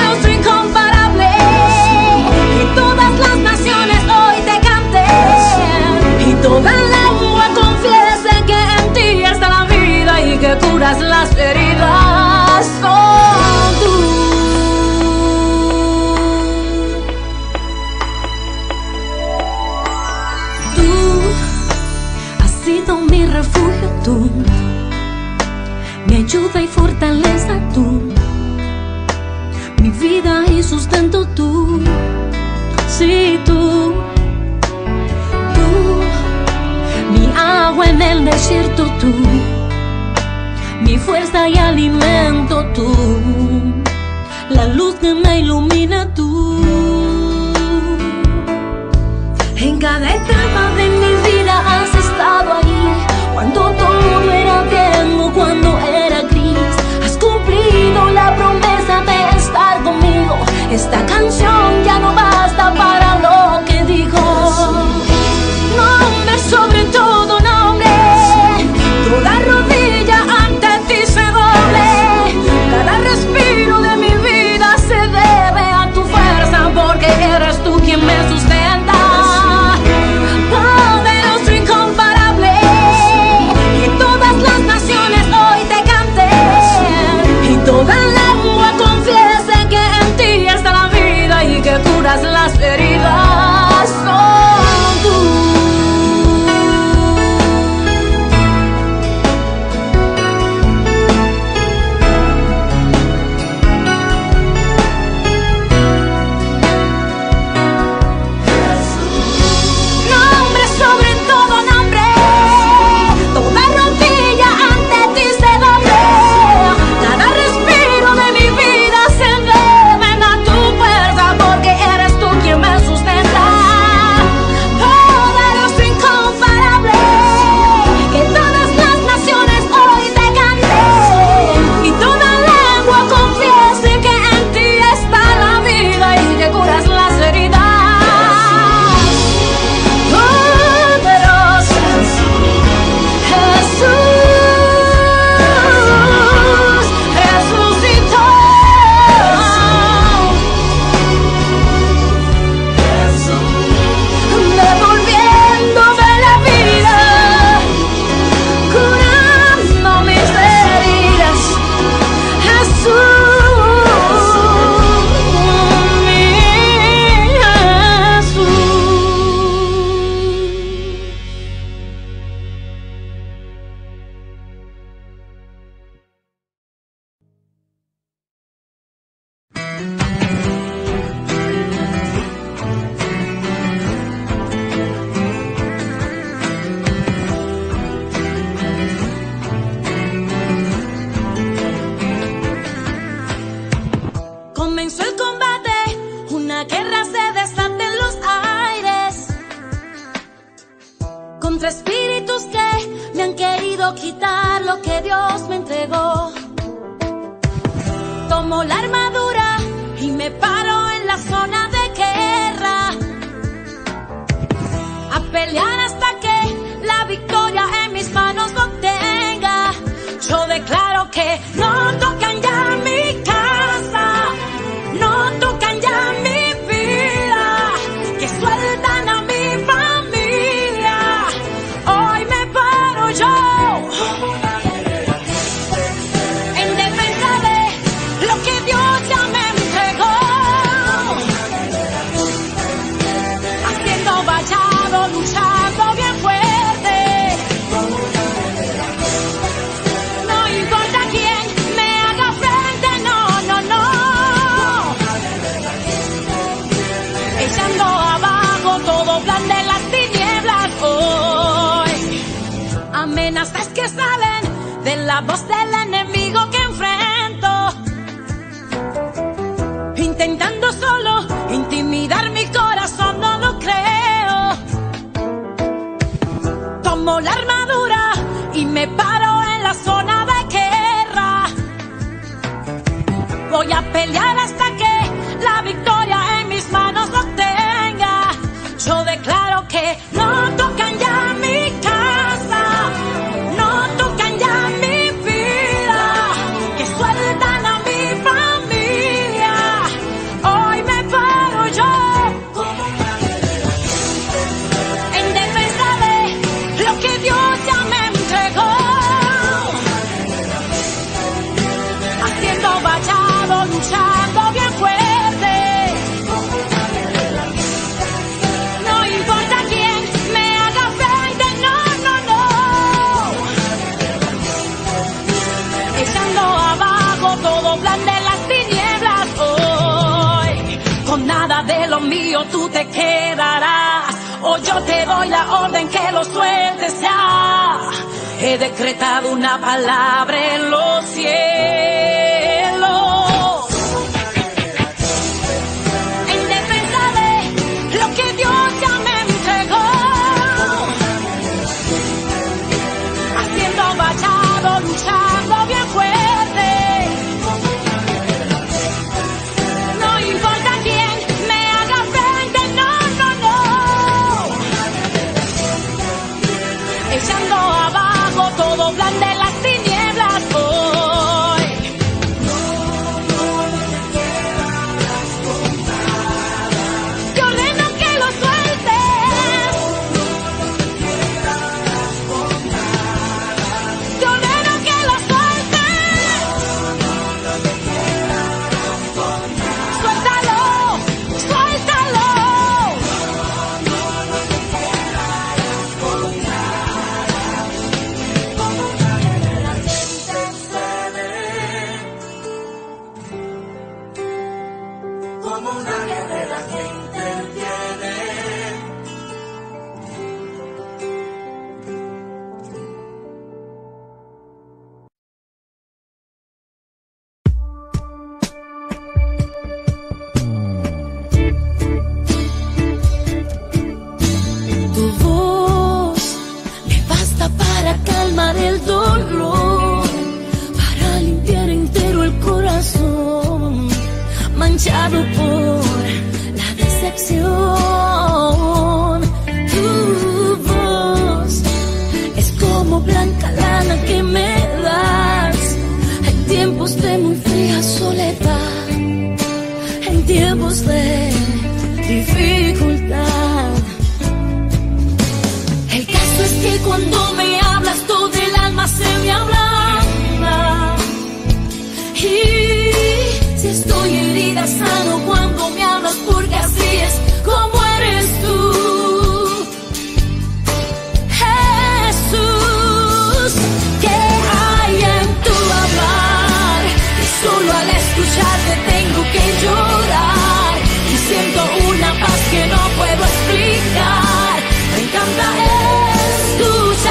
mi vida y sustento tú. Sí, tú, tú, mi agua en el desierto tú, mi fuerza y alimento tú, la luz que me ilumina tú. En cada etapa de mi vida has estado ahí, cuando todo era tierno, cuando era gris, has cumplido la promesa de estar conmigo. Esta canción ya no basta para lo que digo. Nombre sobre todo nombre, toda rodilla ante ti se doble, cada respiro de mi vida se debe a tu fuerza, porque eres tú quien me sustenta. Las heridas son tú. Nombre sobre todo nombre, toda rodilla ante ti se doble, cada respiro de mi vida se debe a tu fuerza, porque eres me sustenta. Poderoso, incomparable, que todas las naciones hoy te canten y toda lengua confiese que en ti está la vida y que curas las heridas. Poderoso Jesús, Jesucito, espíritus que me han querido quitar lo que Dios me entregó. Tomo la armadura y me paro en la zona de guerra, a pelear hasta que la victoria en mis manos no tenga. Yo declaro que no tocan ya mi casa, no tocan ya mi vida, que sueltan a mi familia. Yo, en defensa de lo que Dios ya me entregó, haciendo vallado, luchando bien fuerte, no importa quién me haga frente, no, no, no, echando abajo todo plan de las tinieblas, oh. Amenazas que salen de la voz del enemigo que enfrento, intentando solo intimidar mi corazón, no lo creo. Tomo la armadura y me paro en la zona de guerra, voy a pelear hasta que la victoria en mis manos no tenga. Yo declaro que no tocan ya mi casa, no tocan ya mi vida, que sueltan a mi familia. Hoy me paro yo, en defensa de lo que Dios ya me entregó, haciendo vallado, luchando bien fuerte. No importa quién me haga mío tú te quedarás, o yo te doy la orden que lo sueltes ya. He decretado una palabra en los cielos.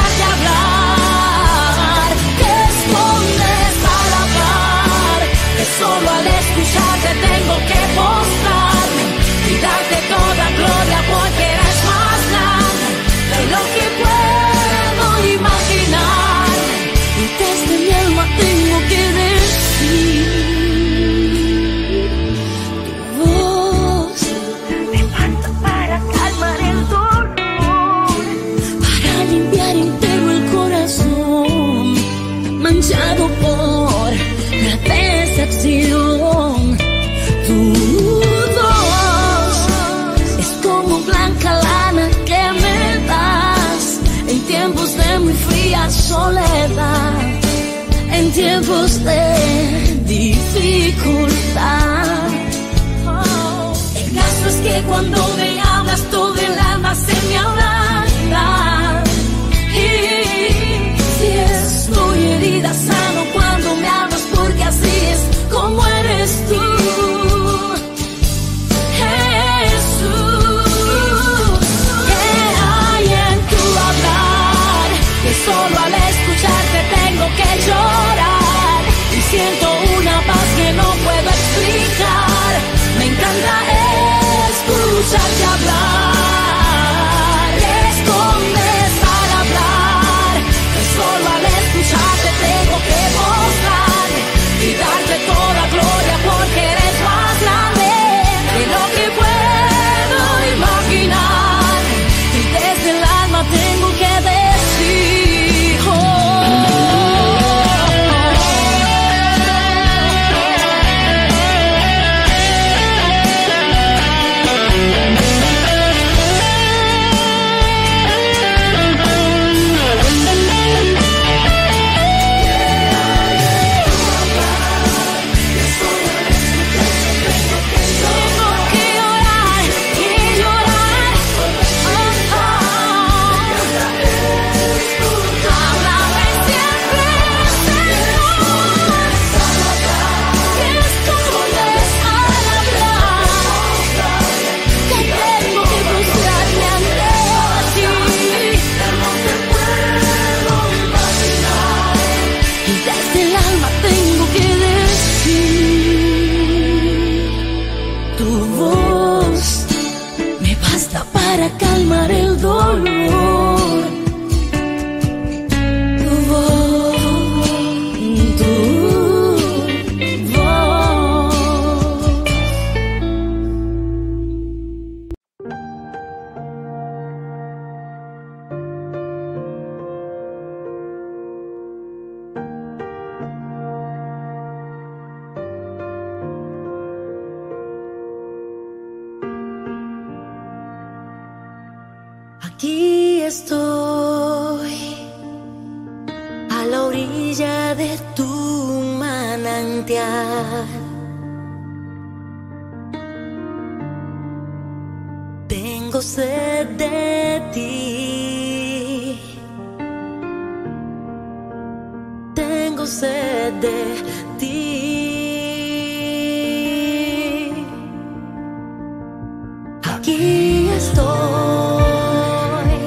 Escuchar, calmar el dolor. Tu voz, tu voz. Aquí estoy a la orilla de tu manantial. Tengo sed de ti, tengo sed de ti. Aquí estoy,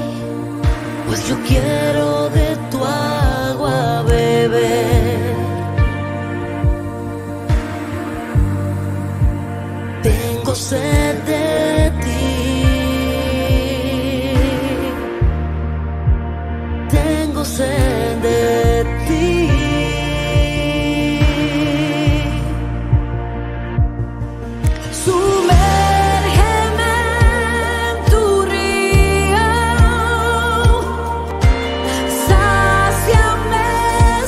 pues yo quiero de tu amor beber. Tengo sed de ti, tengo sed de ti. Sumérgeme en tu río, sáciame, sáciame,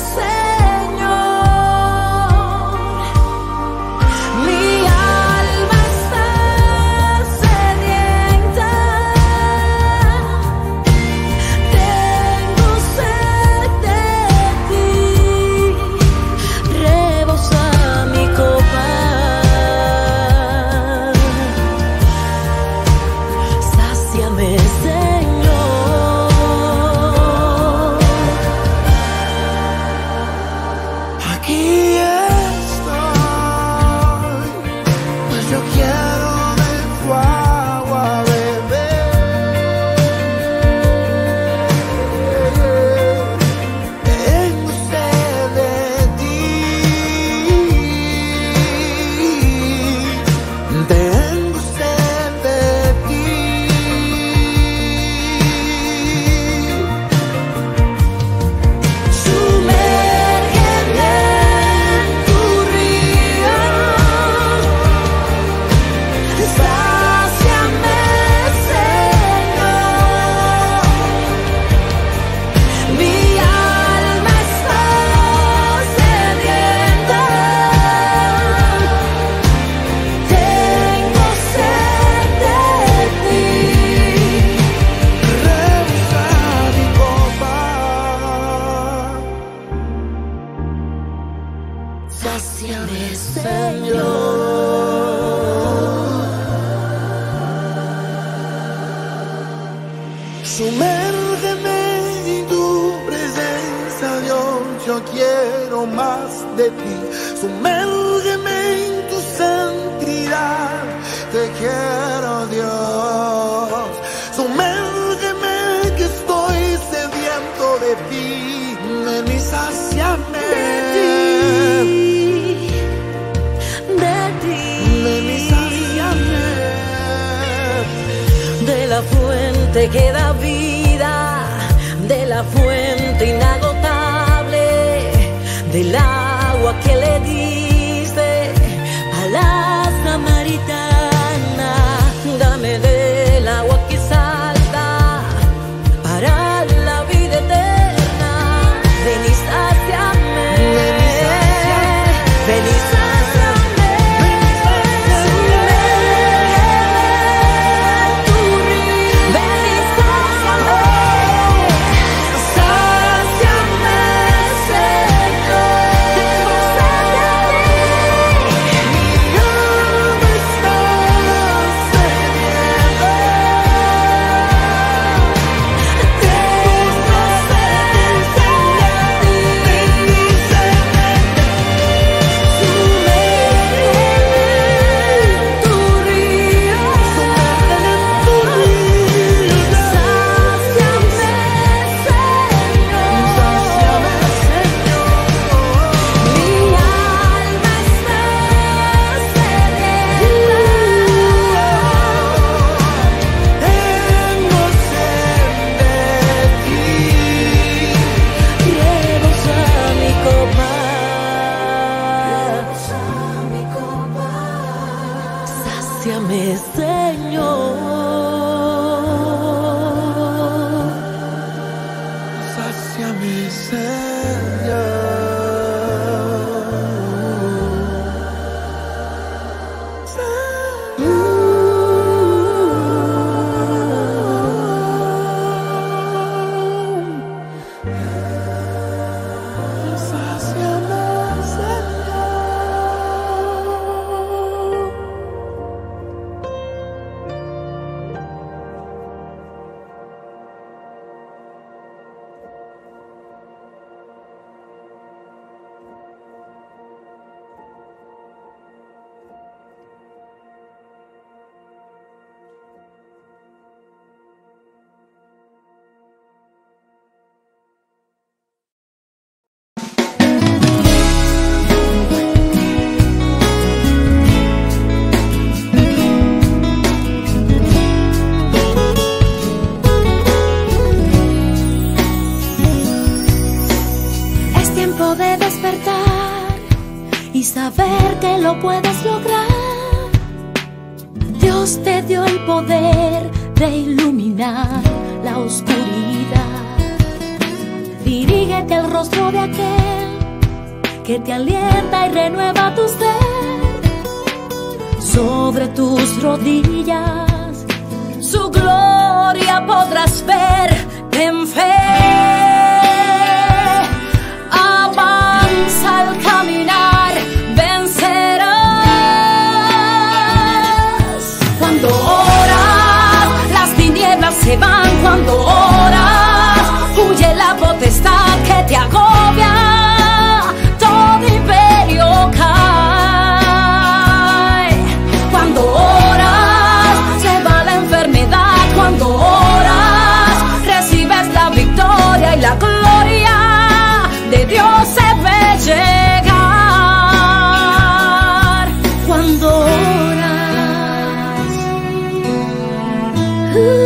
Señor. Sumérgeme en tu presencia, Dios, yo quiero más de ti. Sumérgeme en tu santidad, te quiero, Dios. Sumérgeme, que estoy sediento de ti, ven y sáciame de ti. De la fuente que da vida, de la fuente inagotable, del agua que le diste a la samaritana. Dame del agua que salta para la vida eterna. Ven y sáciame, ven y sáciame, ven y sáciame. Acariciame, Señor. Sáciame, Señor. Señor. Saber que lo puedes lograr. Dios te dio el poder de iluminar la oscuridad. Dirígete al rostro de aquel que te alienta y renueva tu ser. Sobre tus rodillas su gloria podrás ver. Ten fe, avanza al caminar. Se van cuando oras, huye la potestad que te agobia, todo imperio cae. Cuando oras, se va la enfermedad, cuando oras, recibes la victoria y la gloria de Dios se ve llegar. Cuando oras, uh,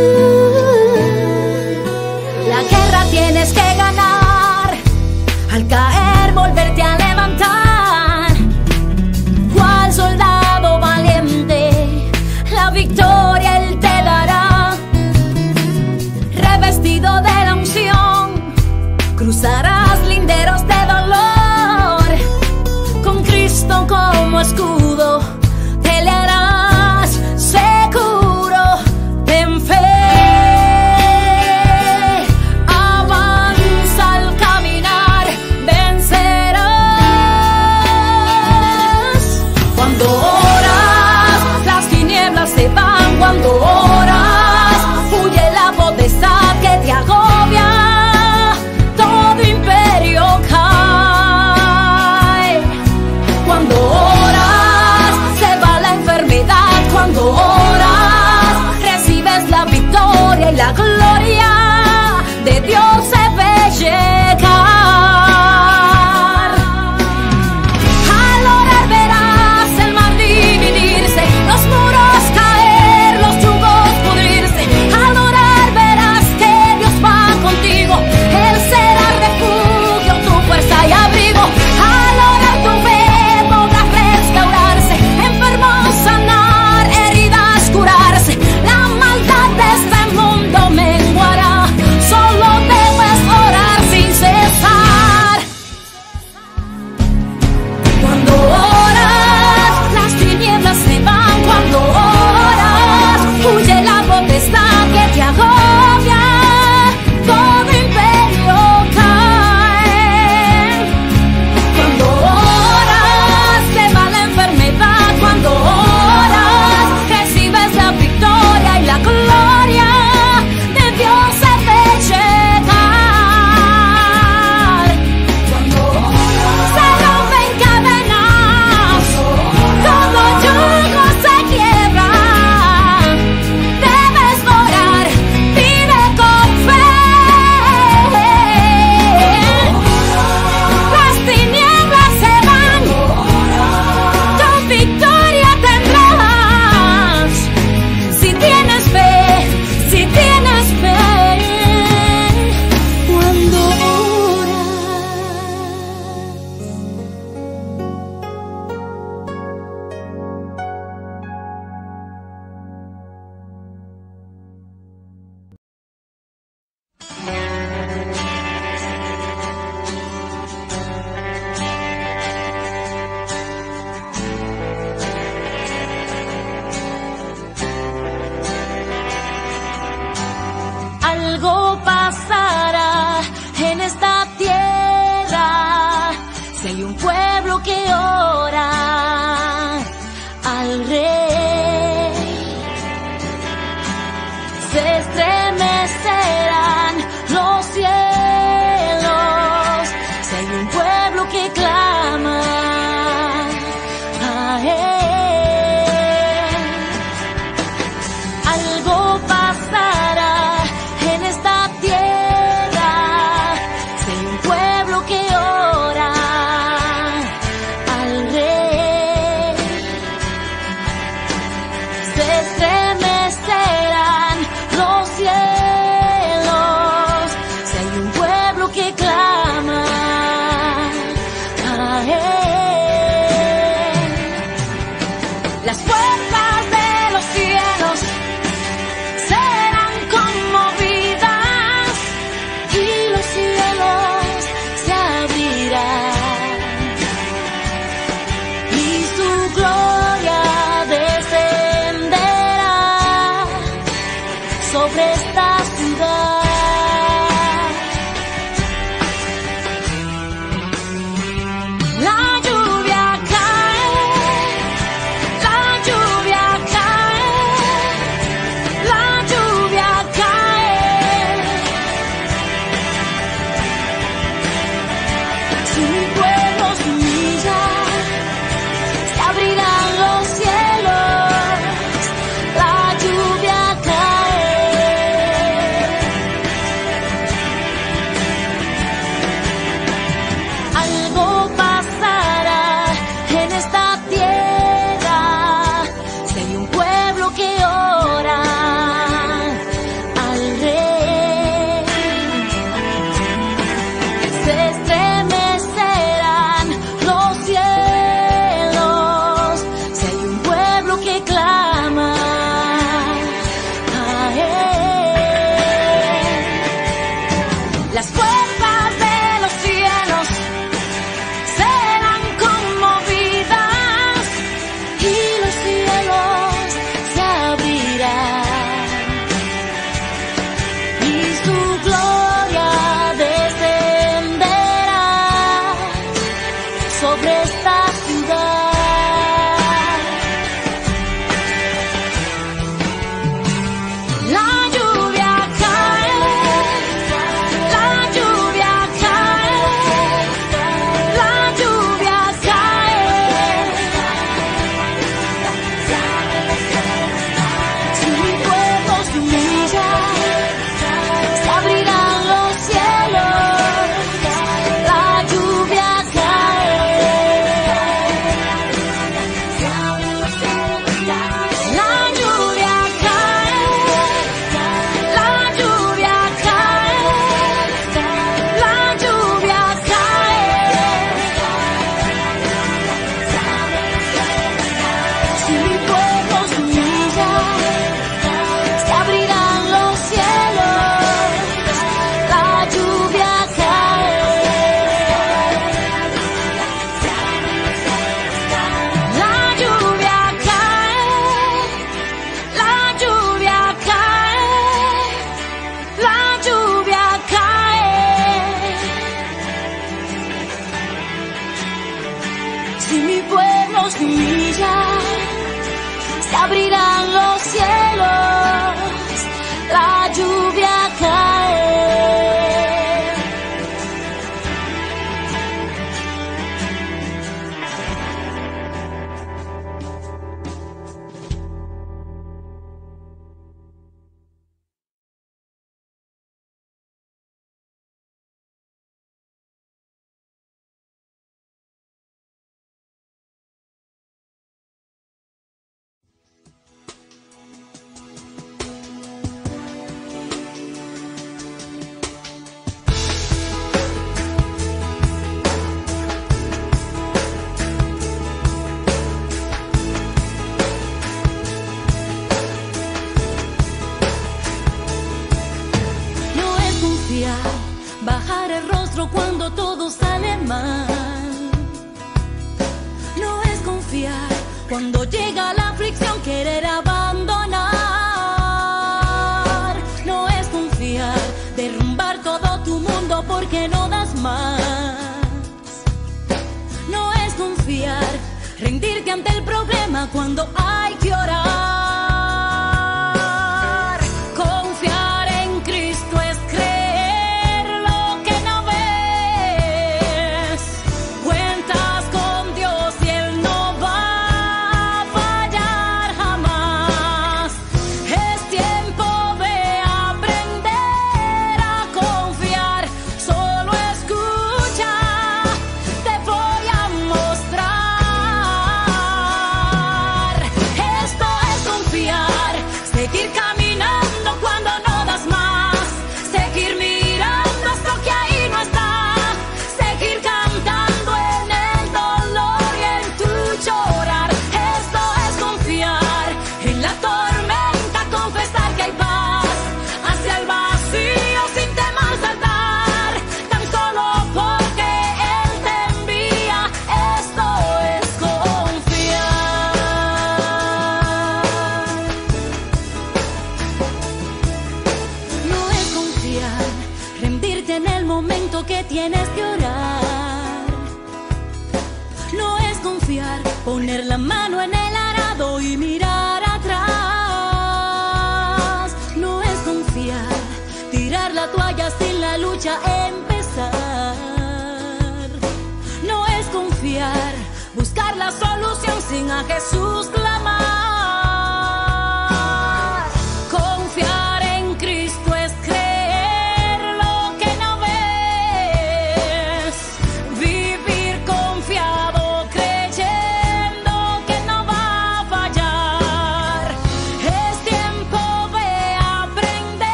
cruzarás linderos de dolor, con Cristo como escudo, te le harás seguro, ten fe.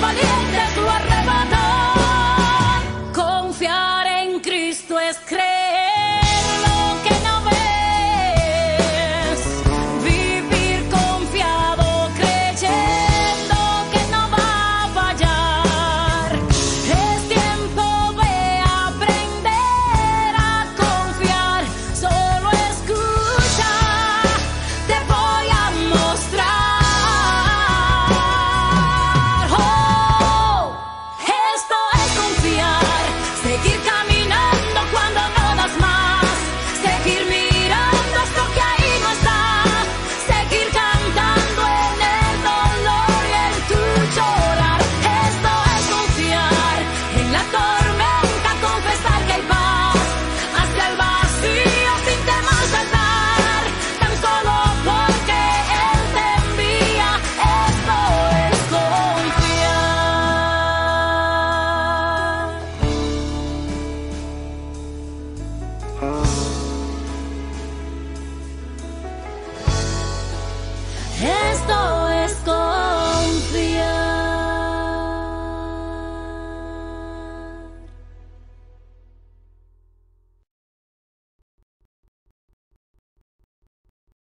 ¡Valiente los valientes!